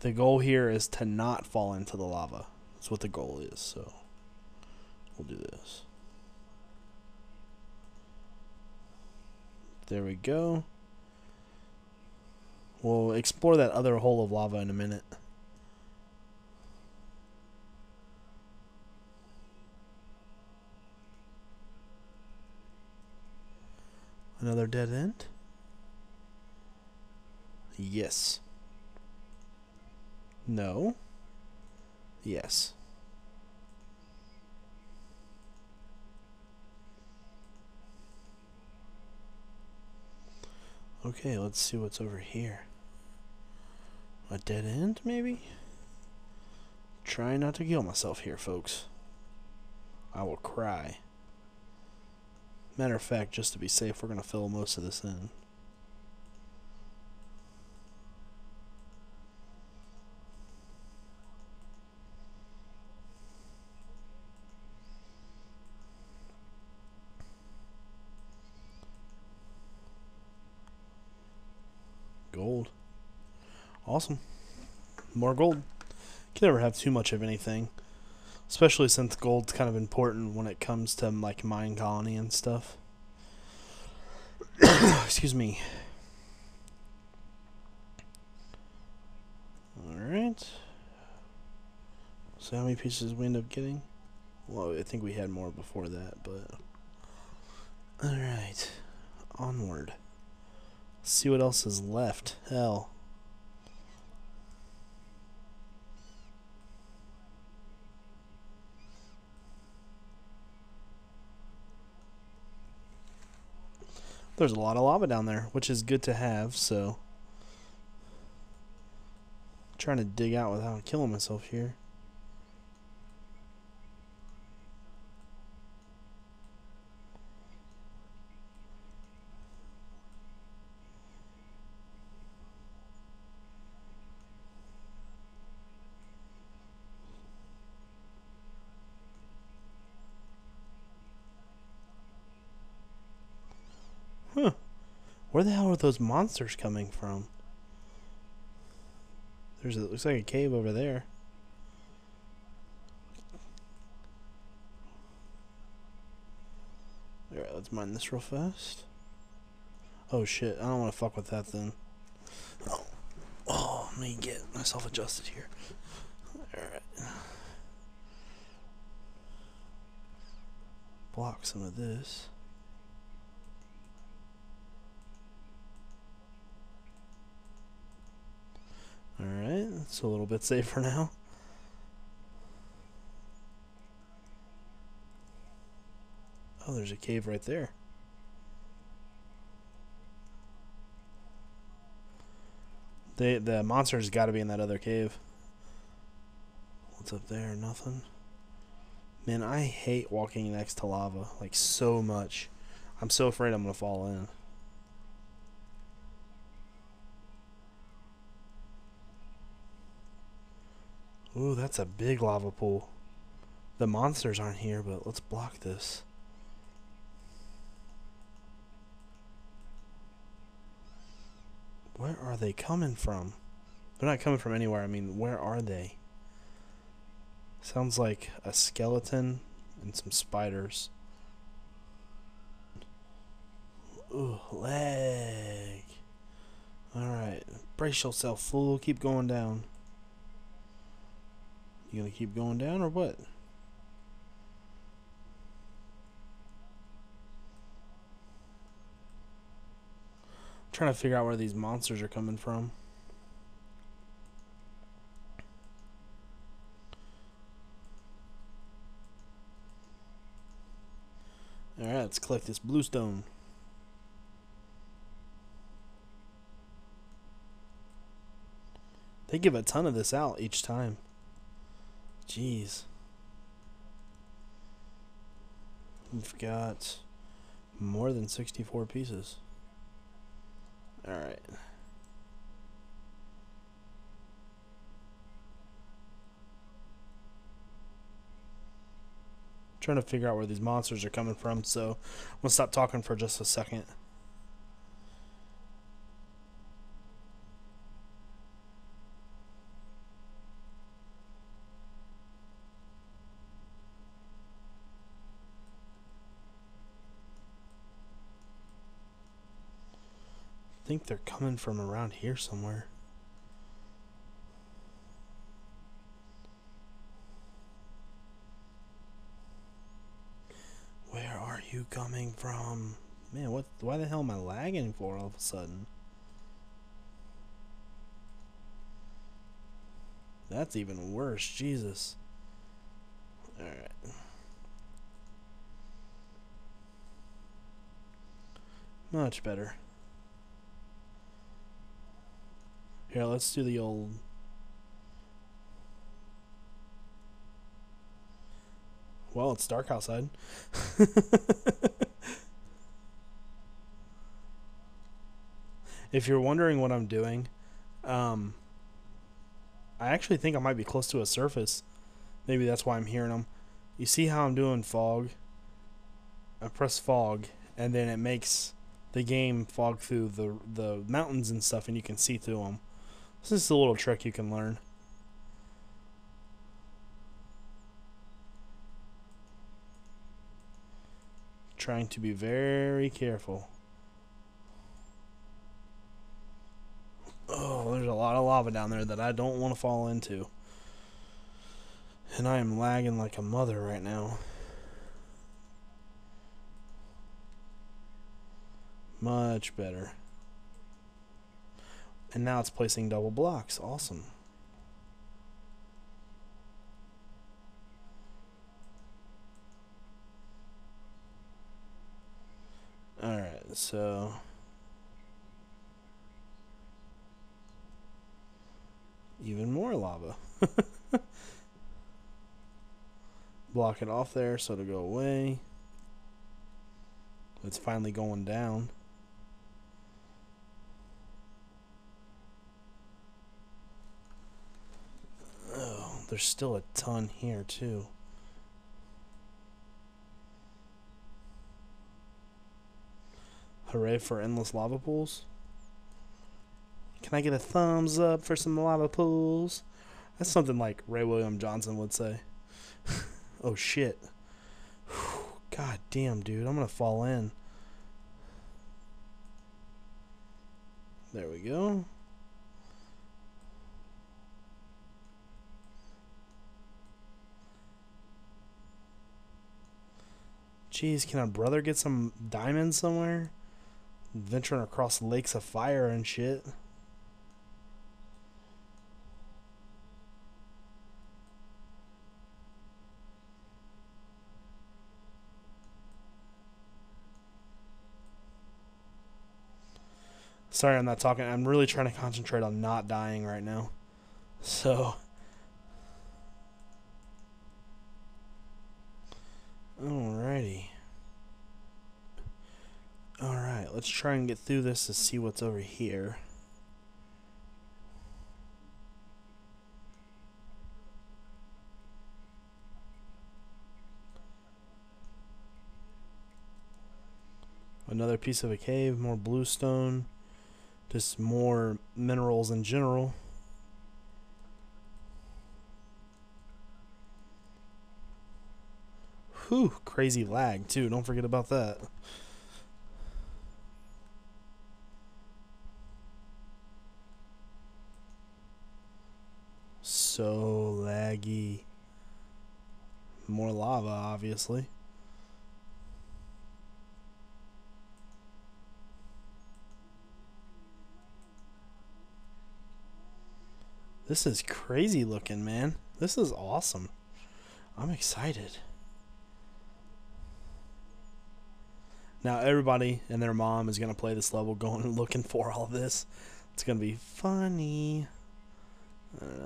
The goal here is to not fall into the lava. That's what the goal is, so we'll do this. There we go. We'll explore that other hole of lava in a minute. Another dead end? Yes. No. Yes. Okay, let's see what's over here. A dead end, maybe? Try not to kill myself here, folks. I will cry. Matter of fact, just to be safe, we're going to fill most of this in. Gold. Awesome. More gold. Can never have too much of anything. Especially since gold's kind of important when it comes to like mine colony and stuff. Excuse me. Alright. So how many pieces we end up getting? Well, I think we had more before that, but alright. Onward. Let's see what else is left. Hell. There's a lot of lava down there, which is good to have, so I'm trying to dig out without killing myself here. Where the hell are those monsters coming from? There's, it looks like a cave over there. Alright, let's mine this real fast. Oh shit, I don't want to fuck with that then. Oh, oh, let me get myself adjusted here. Alright. Block some of this. Alright, it's a little bit safer now. Oh, there's a cave right there. The monster's got to be in that other cave. What's up there? Nothing. Man, I hate walking next to lava, like, so much. I'm so afraid I'm going to fall in. Ooh, that's a big lava pool. The monsters aren't here, but let's block this. Where are they coming from? They're not coming from anywhere. I mean, where are they? Sounds like a skeleton and some spiders. Ooh, leg. Alright, brace yourself, fool. Keep going down. You gonna keep going down or what? I'm trying to figure out where these monsters are coming from. Alright, let's collect this bluestone. They give a ton of this out each time. Jeez. We've got more than 64 pieces. All right. Trying to figure out where these monsters are coming from, so I'm gonna stop talking for just a second. I think they're coming from around here somewhere. You coming from? Man, what? Why the hell am I lagging for all of a sudden? That's even worse, Jesus. All right. Much better. Here, let's do the old. Well, it's dark outside. If you're wondering what I'm doing, I actually think I might be close to a surface. Maybe that's why I'm hearing them. You see how I'm doing fog? I press fog, and then it makes the game fog through the mountains and stuff, and you can see through them. This is a little trick you can learn. Trying to be very careful. Oh, there's a lot of lava down there that I don't want to fall into. And I am lagging like a mother right now. Much better. And now it's placing double blocks. Awesome. Alright, so even more lava. Block it off there so it'll go away. It's finally going down. Oh, there's still a ton here too. Hooray for endless lava pools. Can I get a thumbs up for some lava pools? That's something like Ray William Johnson would say. Oh shit. Whew. God damn, dude. I'm gonna fall in. There we go. Jeez, can our brother get some diamonds somewhere? Venturing across lakes of fire and shit. Sorry, I'm not talking. I'm really trying to concentrate on not dying right now. So. Alrighty. Alright, let's try and get through this to see what's over here. Another piece of a cave, more bluestone, just more minerals in general. Whew, crazy lag too, don't forget about that. So laggy. More lava, obviously. This is crazy looking, man. This is awesome. I'm excited. Now everybody and their mom is going to play this level going and looking for all this. It's going to be funny.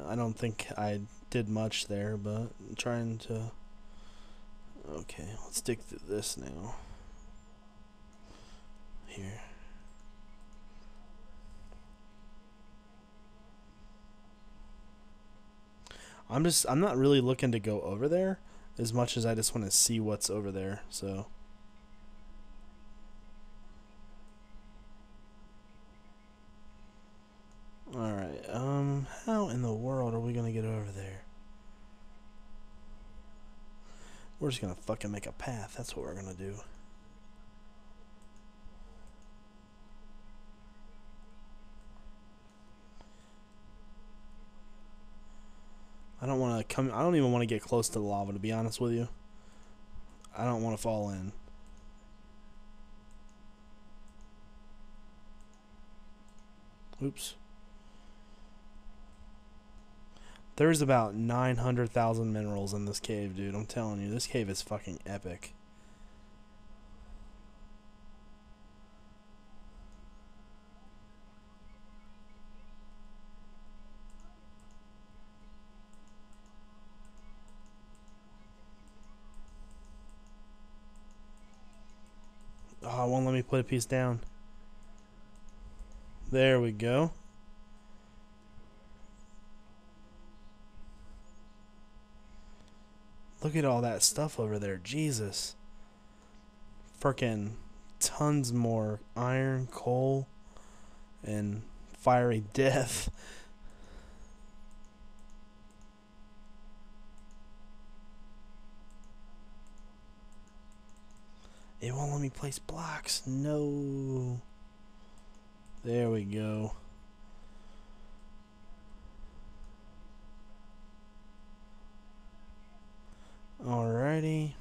I don't think I did much there, but I'm trying to Okay, let's stick to this now. Here. I'm not really looking to go over there as much as I just want to see what's over there, so. Alright, how in the world are we gonna get over there? We're just gonna fucking make a path, that's what we're gonna do. I don't even want to get close to the lava, to be honest with you. I don't want to fall in. Oops. There's about 900,000 minerals in this cave, dude. I'm telling you, this cave is fucking epic. Oh, it won't let me put a piece down. There we go. Look at all that stuff over there. Jesus. Frickin' tons more iron, coal, and fiery death. It won't let me place blocks. No. There we go. Alrighty.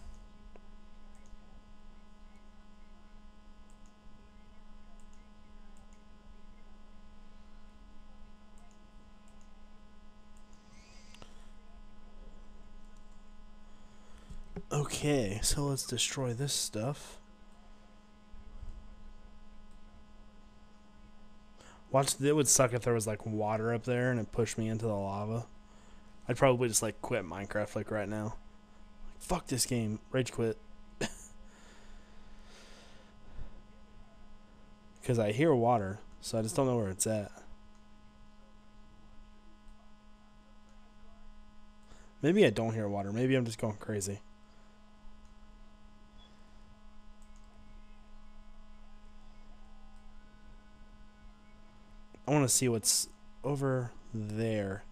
Okay, so let's destroy this stuff. Watch, it would suck if there was like water up there and it pushed me into the lava. I'd probably just like quit Minecraft like right now. Like, fuck this game, rage quit. Because I hear water, so I just don't know where it's at. Maybe I don't hear water, maybe I'm just going crazy. I want to see what's over there.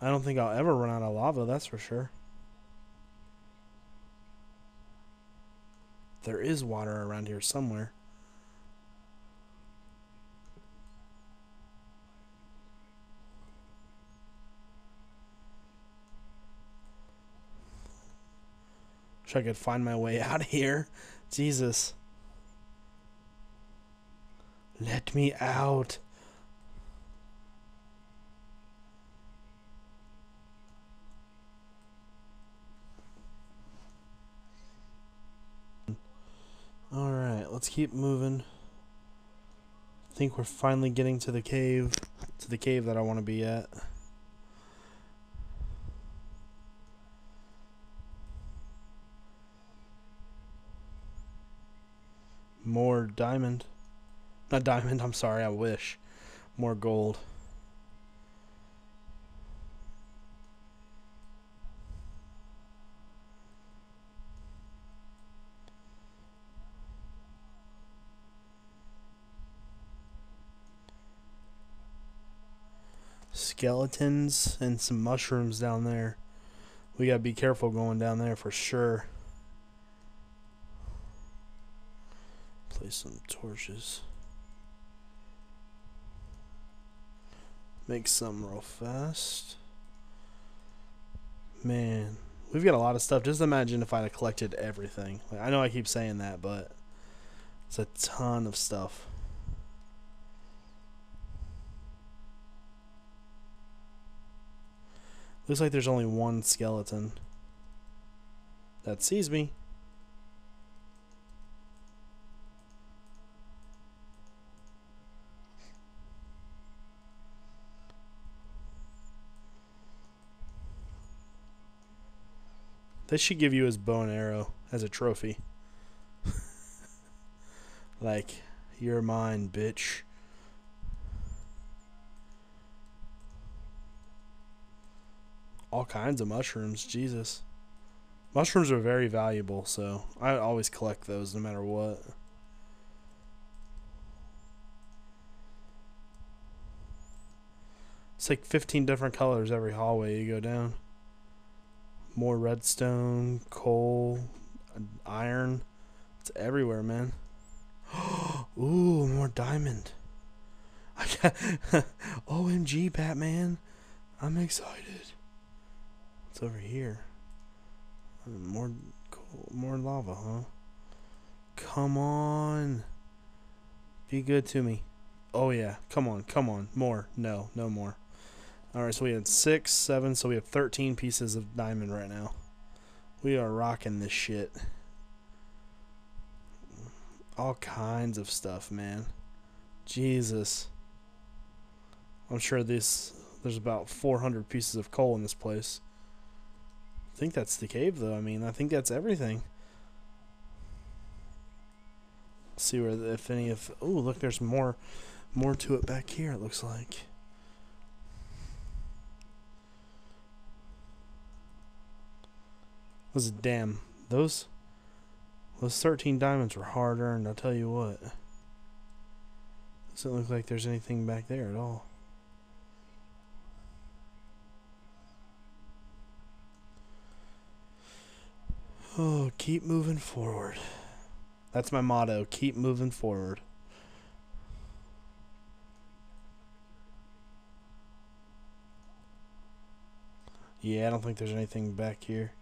I don't think I'll ever run out of lava, that's for sure. There is water around here somewhere. Wish I could find my way out of here. Jesus. Let me out. Alright, let's keep moving. I think we're finally getting to the cave. To the cave that I want to be at. More diamond. Not diamond, I'm sorry, I wish. More gold. Skeletons and some mushrooms down there. We gotta be careful going down there for sure. Place some torches. Make some real fast. Man, we've got a lot of stuff. Just imagine if I'd have collected everything. Like, I know I keep saying that, but it's a ton of stuff. Looks like there's only one skeleton that sees me. They should give you his bow and arrow as a trophy. Like, you're mine, bitch. All kinds of mushrooms, Jesus. Mushrooms are very valuable, so I always collect those no matter what. It's like 15 different colors every hallway you go down. More redstone, coal, iron. It's everywhere, man. Ooh, more diamond. I got OMG, Batman. I'm excited. It's over here. More coal, more lava, huh? Come on. Be good to me. Oh, yeah. Come on, come on. More. No, no more. Alright, so we had 6, 7, so we have 13 pieces of diamond right now. We are rocking this shit. All kinds of stuff, man. Jesus. I'm sure there's about 400 pieces of coal in this place. I think that's the cave, though. I mean, I think that's everything. Let's see where, if any of... Oh, look, there's more to it back here, it looks like. Was it, damn, those 13 diamonds were hard earned, I'll tell you what. Doesn't look like there's anything back there at all. Oh, keep moving forward. That's my motto, keep moving forward. Yeah, I don't think there's anything back here.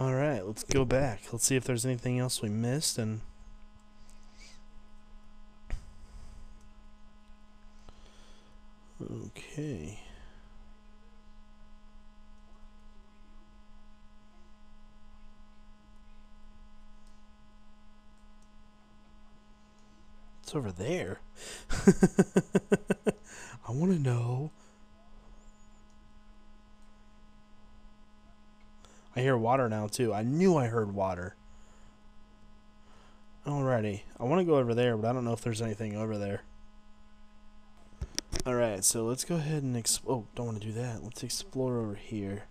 Alright, let's go back. Let's see if there's anything else we missed. And okay. It's over there. I want to know. I hear water now, too. I knew I heard water. Alrighty. I want to go over there, but I don't know if there's anything over there. Alright, so let's go ahead and... Oh, don't want to do that. Let's explore over here.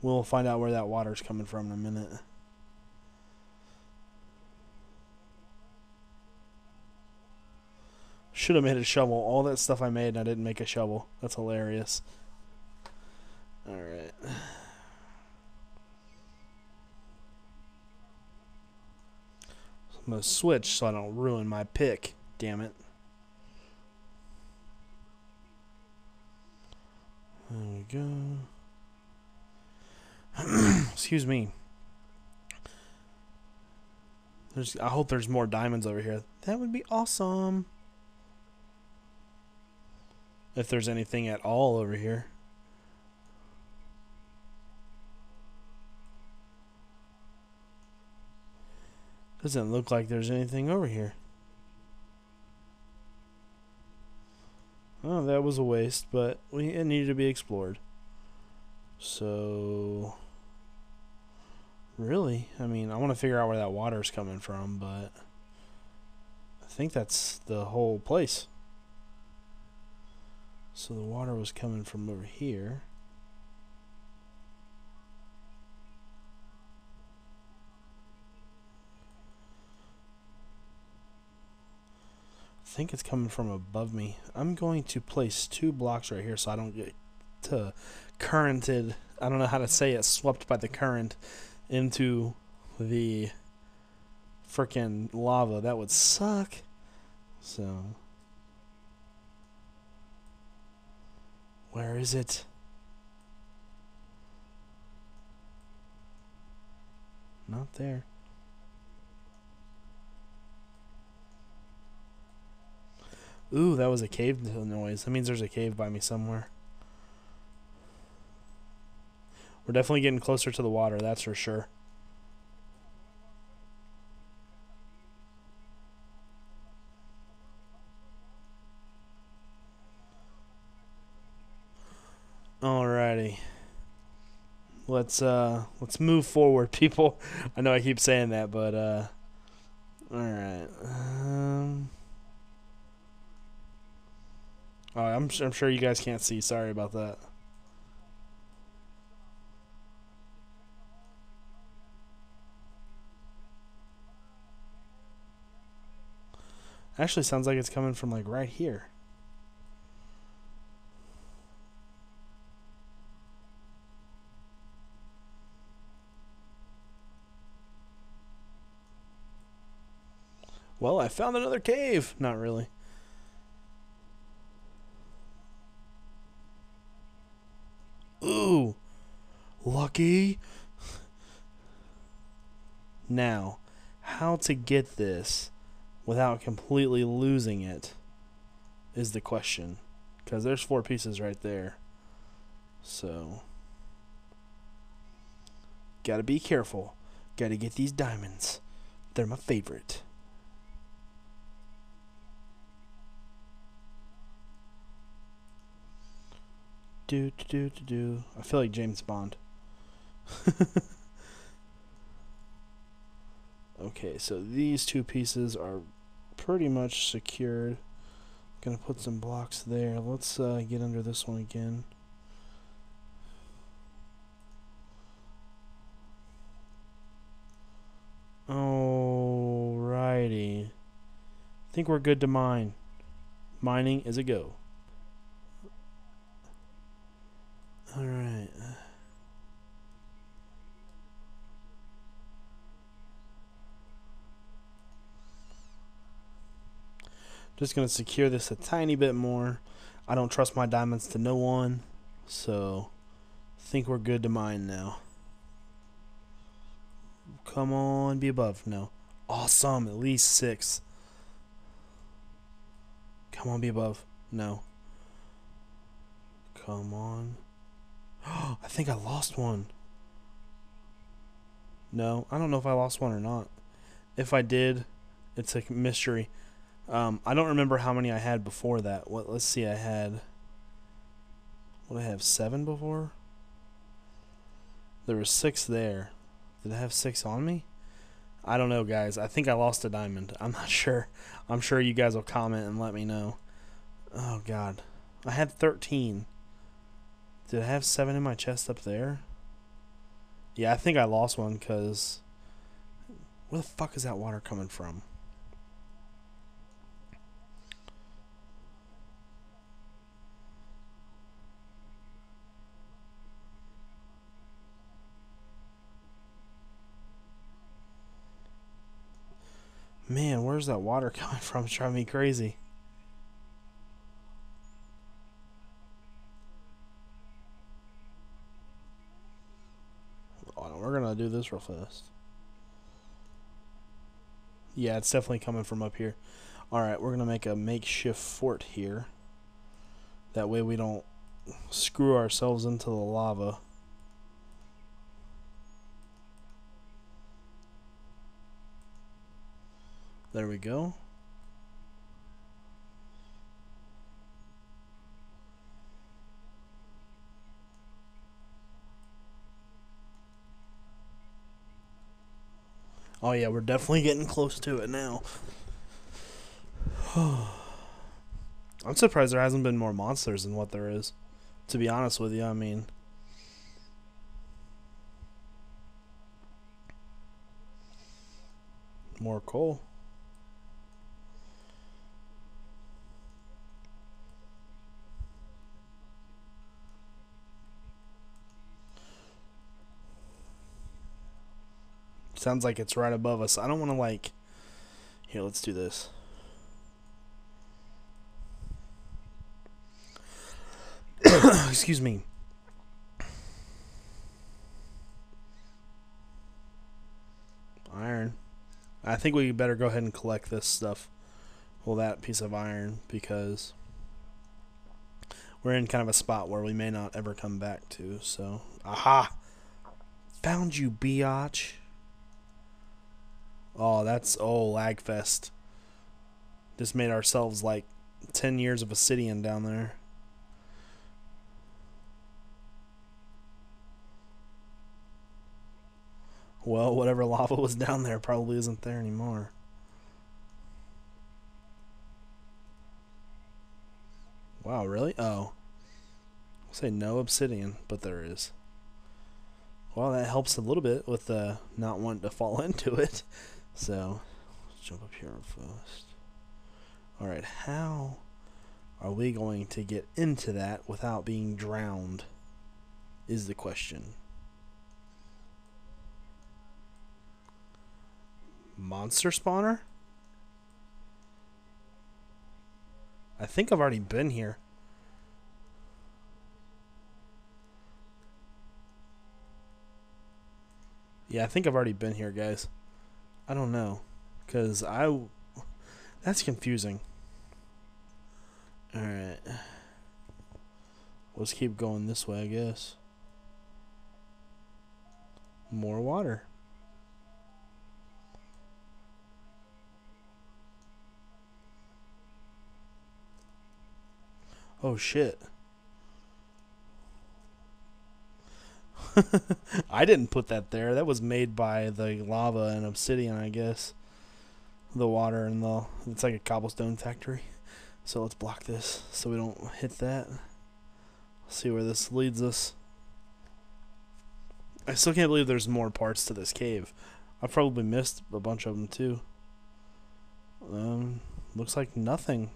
We'll find out where that water's coming from in a minute. Should have made a shovel. All that stuff I made, and I didn't make a shovel. That's hilarious. Alright. I'm going to switch so I don't ruin my pick. Damn it. There we go. Excuse me. I hope there's more diamonds over here. That would be awesome. If there's anything at all over here. Doesn't look like there's anything over here. Oh, that was a waste, but it needed to be explored. So, really, I mean, I want to figure out where that water's coming from, but I think that's the whole place. So the water was coming from over here. I think it's coming from above me. I'm going to place 2 blocks right here so I don't get currented. I don't know how to say it. Swept by the current into the freaking lava. That would suck. So, where is it? Not there. Ooh, that was a cave noise. That means there's a cave by me somewhere. We're definitely getting closer to the water, that's for sure. Let's move forward, people. I know I keep saying that, but all right. Oh, I'm sure you guys can't see. Sorry about that. Actually, sounds like it's coming from like right here. Well, I found another cave. Not really. Ooh. Lucky. Now, how to get this without completely losing it is the question. Because there's 4 pieces right there. So. Gotta be careful. Gotta get these diamonds. They're my favorite. Do. I feel like James Bond. Okay, so these 2 pieces are pretty much secured. Gonna put some blocks there. Let's get under this one again. Alrighty. I think we're good to mine. Mining is a go. All right. Just going to secure this a tiny bit more. I don't trust my diamonds to no one, so I think we're good to mine now. Come on, be above. No. Awesome. At least 6. Come on, be above. No. Come on. I think I lost one. No, I don't know if I lost one or not. If I did, it's a mystery. I don't remember how many I had before that. What? Let's see. I had. What did I have? 7 before. There were 6 there. Did I have 6 on me? I don't know, guys. I think I lost a diamond. I'm not sure. I'm sure you guys will comment and let me know. Oh God, I had 13. Did I have 7 in my chest up there? Yeah, I think I lost one because... Where the fuck is that water coming from? Man, where's that water coming from? It's driving me crazy. We're gonna do this real fast. Yeah, it's definitely coming from up here. Alright, we're gonna make a makeshift fort here. That way we don't screw ourselves into the lava. There we go. Oh, yeah, we're definitely getting close to it now. I'm surprised there hasn't been more monsters than what there is, to be honest with you. I mean, more coal. Sounds like it's right above us. I don't want to, like... Here, let's do this. Excuse me. Iron. I think we better go ahead and collect this stuff. Well, that piece of iron, because we're in kind of a spot where we may not ever come back to, so... Aha! Found you, biatch. Oh, that's... Oh, Lagfest. Just made ourselves like 10 years of obsidian down there. Well, whatever lava was down there probably isn't there anymore. Wow, really? Oh. I'll say no obsidian, but there is. Well, that helps a little bit with not wanting to fall into it. So, let's jump up here first. Alright, how are we going to get into that without being drowned is the question. Monster spawner? I think I've already been here. Yeah, I think I've already been here, guys. I don't know, because that's confusing. Alright. Let's keep going this way, I guess. More water. Oh, shit. I didn't put that there. That was made by the lava and obsidian, I guess. The water and the... It's like a cobblestone factory. So let's block this so we don't hit that. See where this leads us. I still can't believe there's more parts to this cave. I probably missed a bunch of them, too. Looks like nothing.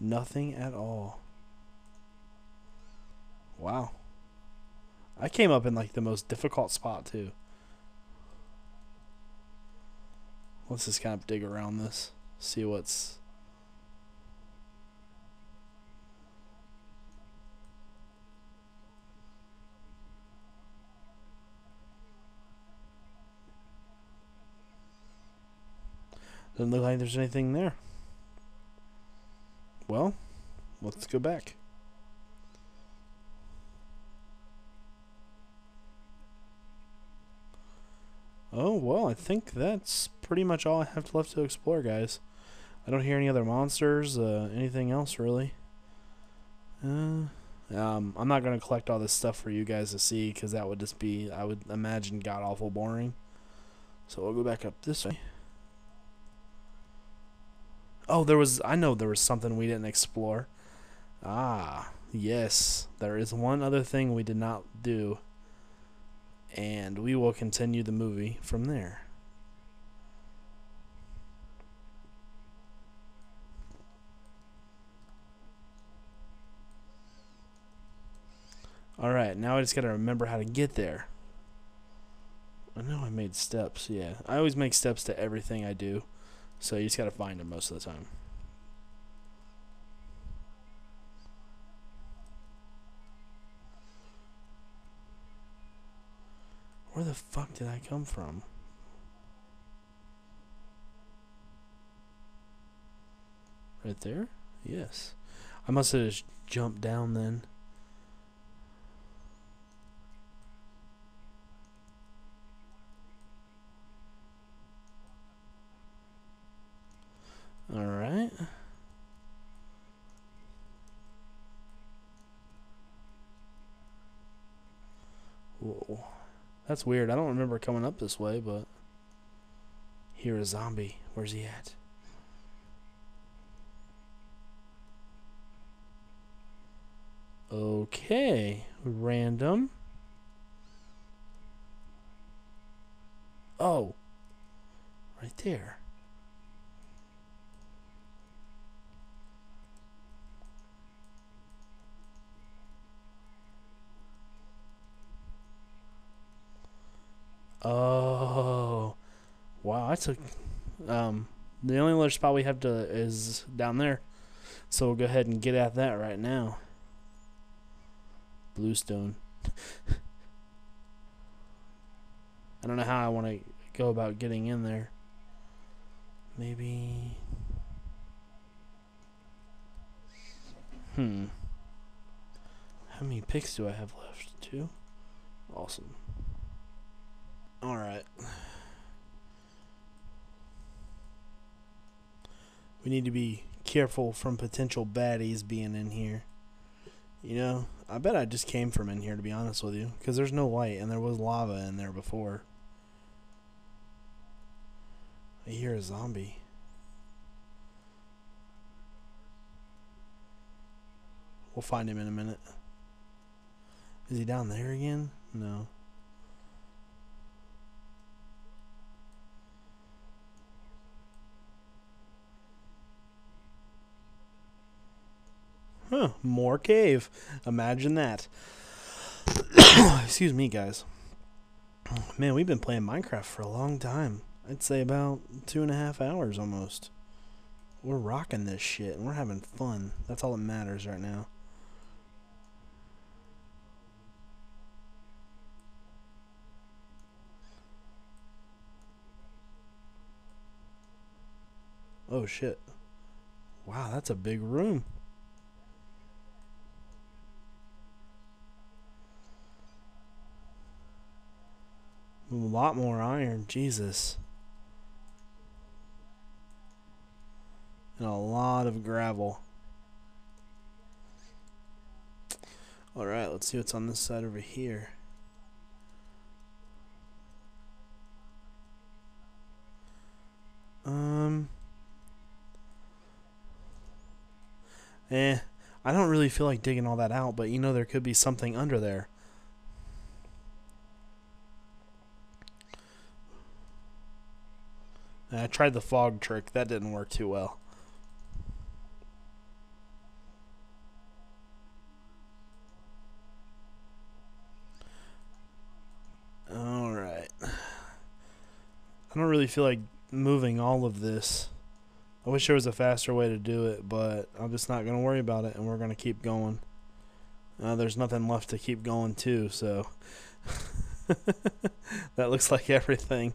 Nothing at all. Wow. I came up in like the most difficult spot too. Let's just kind of dig around this. See what's... Doesn't look like there's anything there. Well, let's go back. Oh, well, I think that's pretty much all I have left to explore, guys. I don't hear any other monsters, anything else, really. I'm not going to collect all this stuff for you guys to see, because that would just be, I would imagine, god-awful boring. So we'll go back up this way. Oh, there was... I know there was something we didn't explore. Ah, yes. There is one other thing we did not do. And we will continue the movie from there. Alright, now I just gotta remember how to get there. I know I made steps, yeah. I always make steps to everything I do. So you just gotta find them most of the time. Where the fuck did I come from? Right there? Yes. I must have just jumped down then. Alright. Whoa. That's weird. I don't remember coming up this way, but... Here a zombie. Where's he at? Okay. Random. Oh. Right there. Oh, wow, I took, the only other spot we have to is down there, so we'll go ahead and get at that right now. Bluestone. I don't know how I want to go about getting in there. Maybe, how many picks do I have left? 2? Awesome. Alright. We need to be careful from potential baddies being in here. You know, I bet I just came from in here, to be honest with you, because there's no light, and there was lava in there before. I hear a zombie. We'll find him in a minute. Is he down there again? No. Huh, more cave. Imagine that. Excuse me, guys. Man, we've been playing Minecraft for a long time. I'd say about 2.5 hours almost. We're rocking this shit, and we're having fun. That's all that matters right now. Oh, shit. Wow, that's a big room. A lot more iron, Jesus. And a lot of gravel. Alright, let's see what's on this side over here. I don't really feel like digging all that out, but you know there could be something under there. And I tried the fog trick. That didn't work too well. Alright. I don't really feel like moving all of this. I wish there was a faster way to do it, but I'm just not going to worry about it, and we're going to keep going. There's nothing left to keep going to, so... That looks like everything,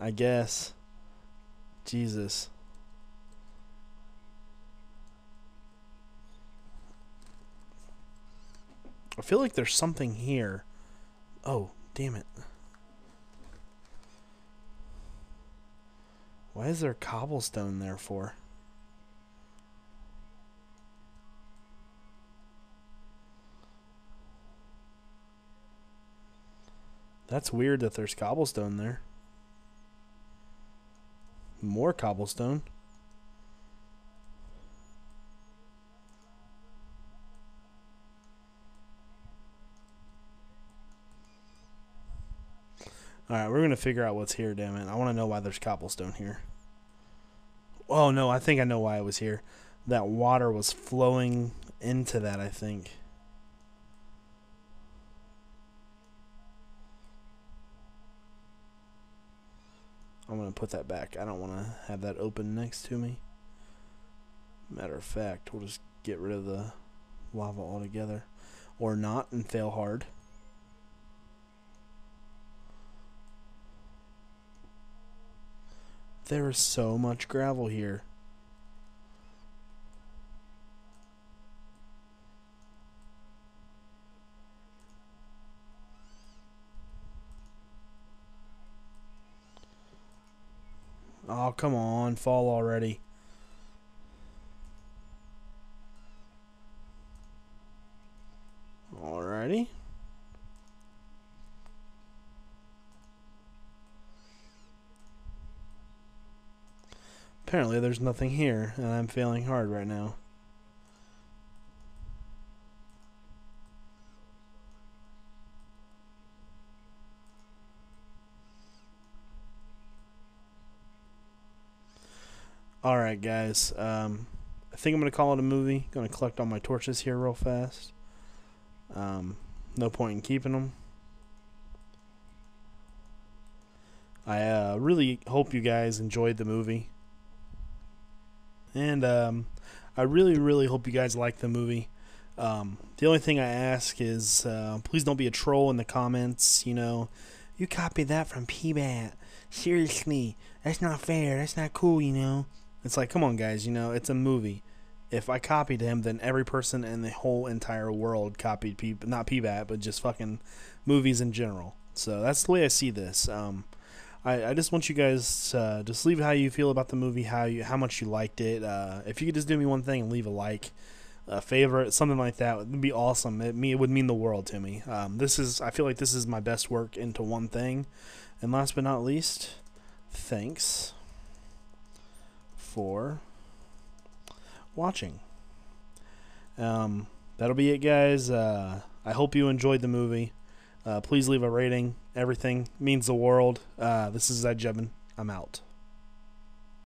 I guess. Jesus. I feel like there's something here. Oh, damn it. Why is there cobblestone there for? That's weird that there's cobblestone there. More cobblestone. Alright, we're going to figure out what's here, damn it. I want to know why there's cobblestone here. Oh, no, I think I know why it was here. That water was flowing into that, I think. I'm going to put that back. I don't want to have that open next to me. Matter of fact, we'll just get rid of the lava altogether. Or not and fail hard. There is so much gravel here. Oh, come on, fall already. Alrighty. Apparently there's nothing here, and I'm failing hard right now. Alright guys, I think I'm going to call it a movie. Going to collect all my torches here real fast. No point in keeping them. I really hope you guys enjoyed the movie. And I really hope you guys like the movie. The only thing I ask is please don't be a troll in the comments, you know. You copied that from PBAT. Seriously, that's not fair. That's not cool, you know. It's like, come on, guys, you know, it's a movie. If I copied him, then every person in the whole entire world copied, not PBAT, but just fucking movies in general. So that's the way I see this. I just want you guys to just leave how you feel about the movie, how much you liked it. If you could just do me one thing and leave a like, a favorite, something like that. It would be awesome. It would mean the world to me. I feel like this is my best work into one thing. And last but not least, thanks for watching. That'll be it, guys. I hope you enjoyed the movie. Please leave a rating. Everything means the world. This is iJevin. I'm out.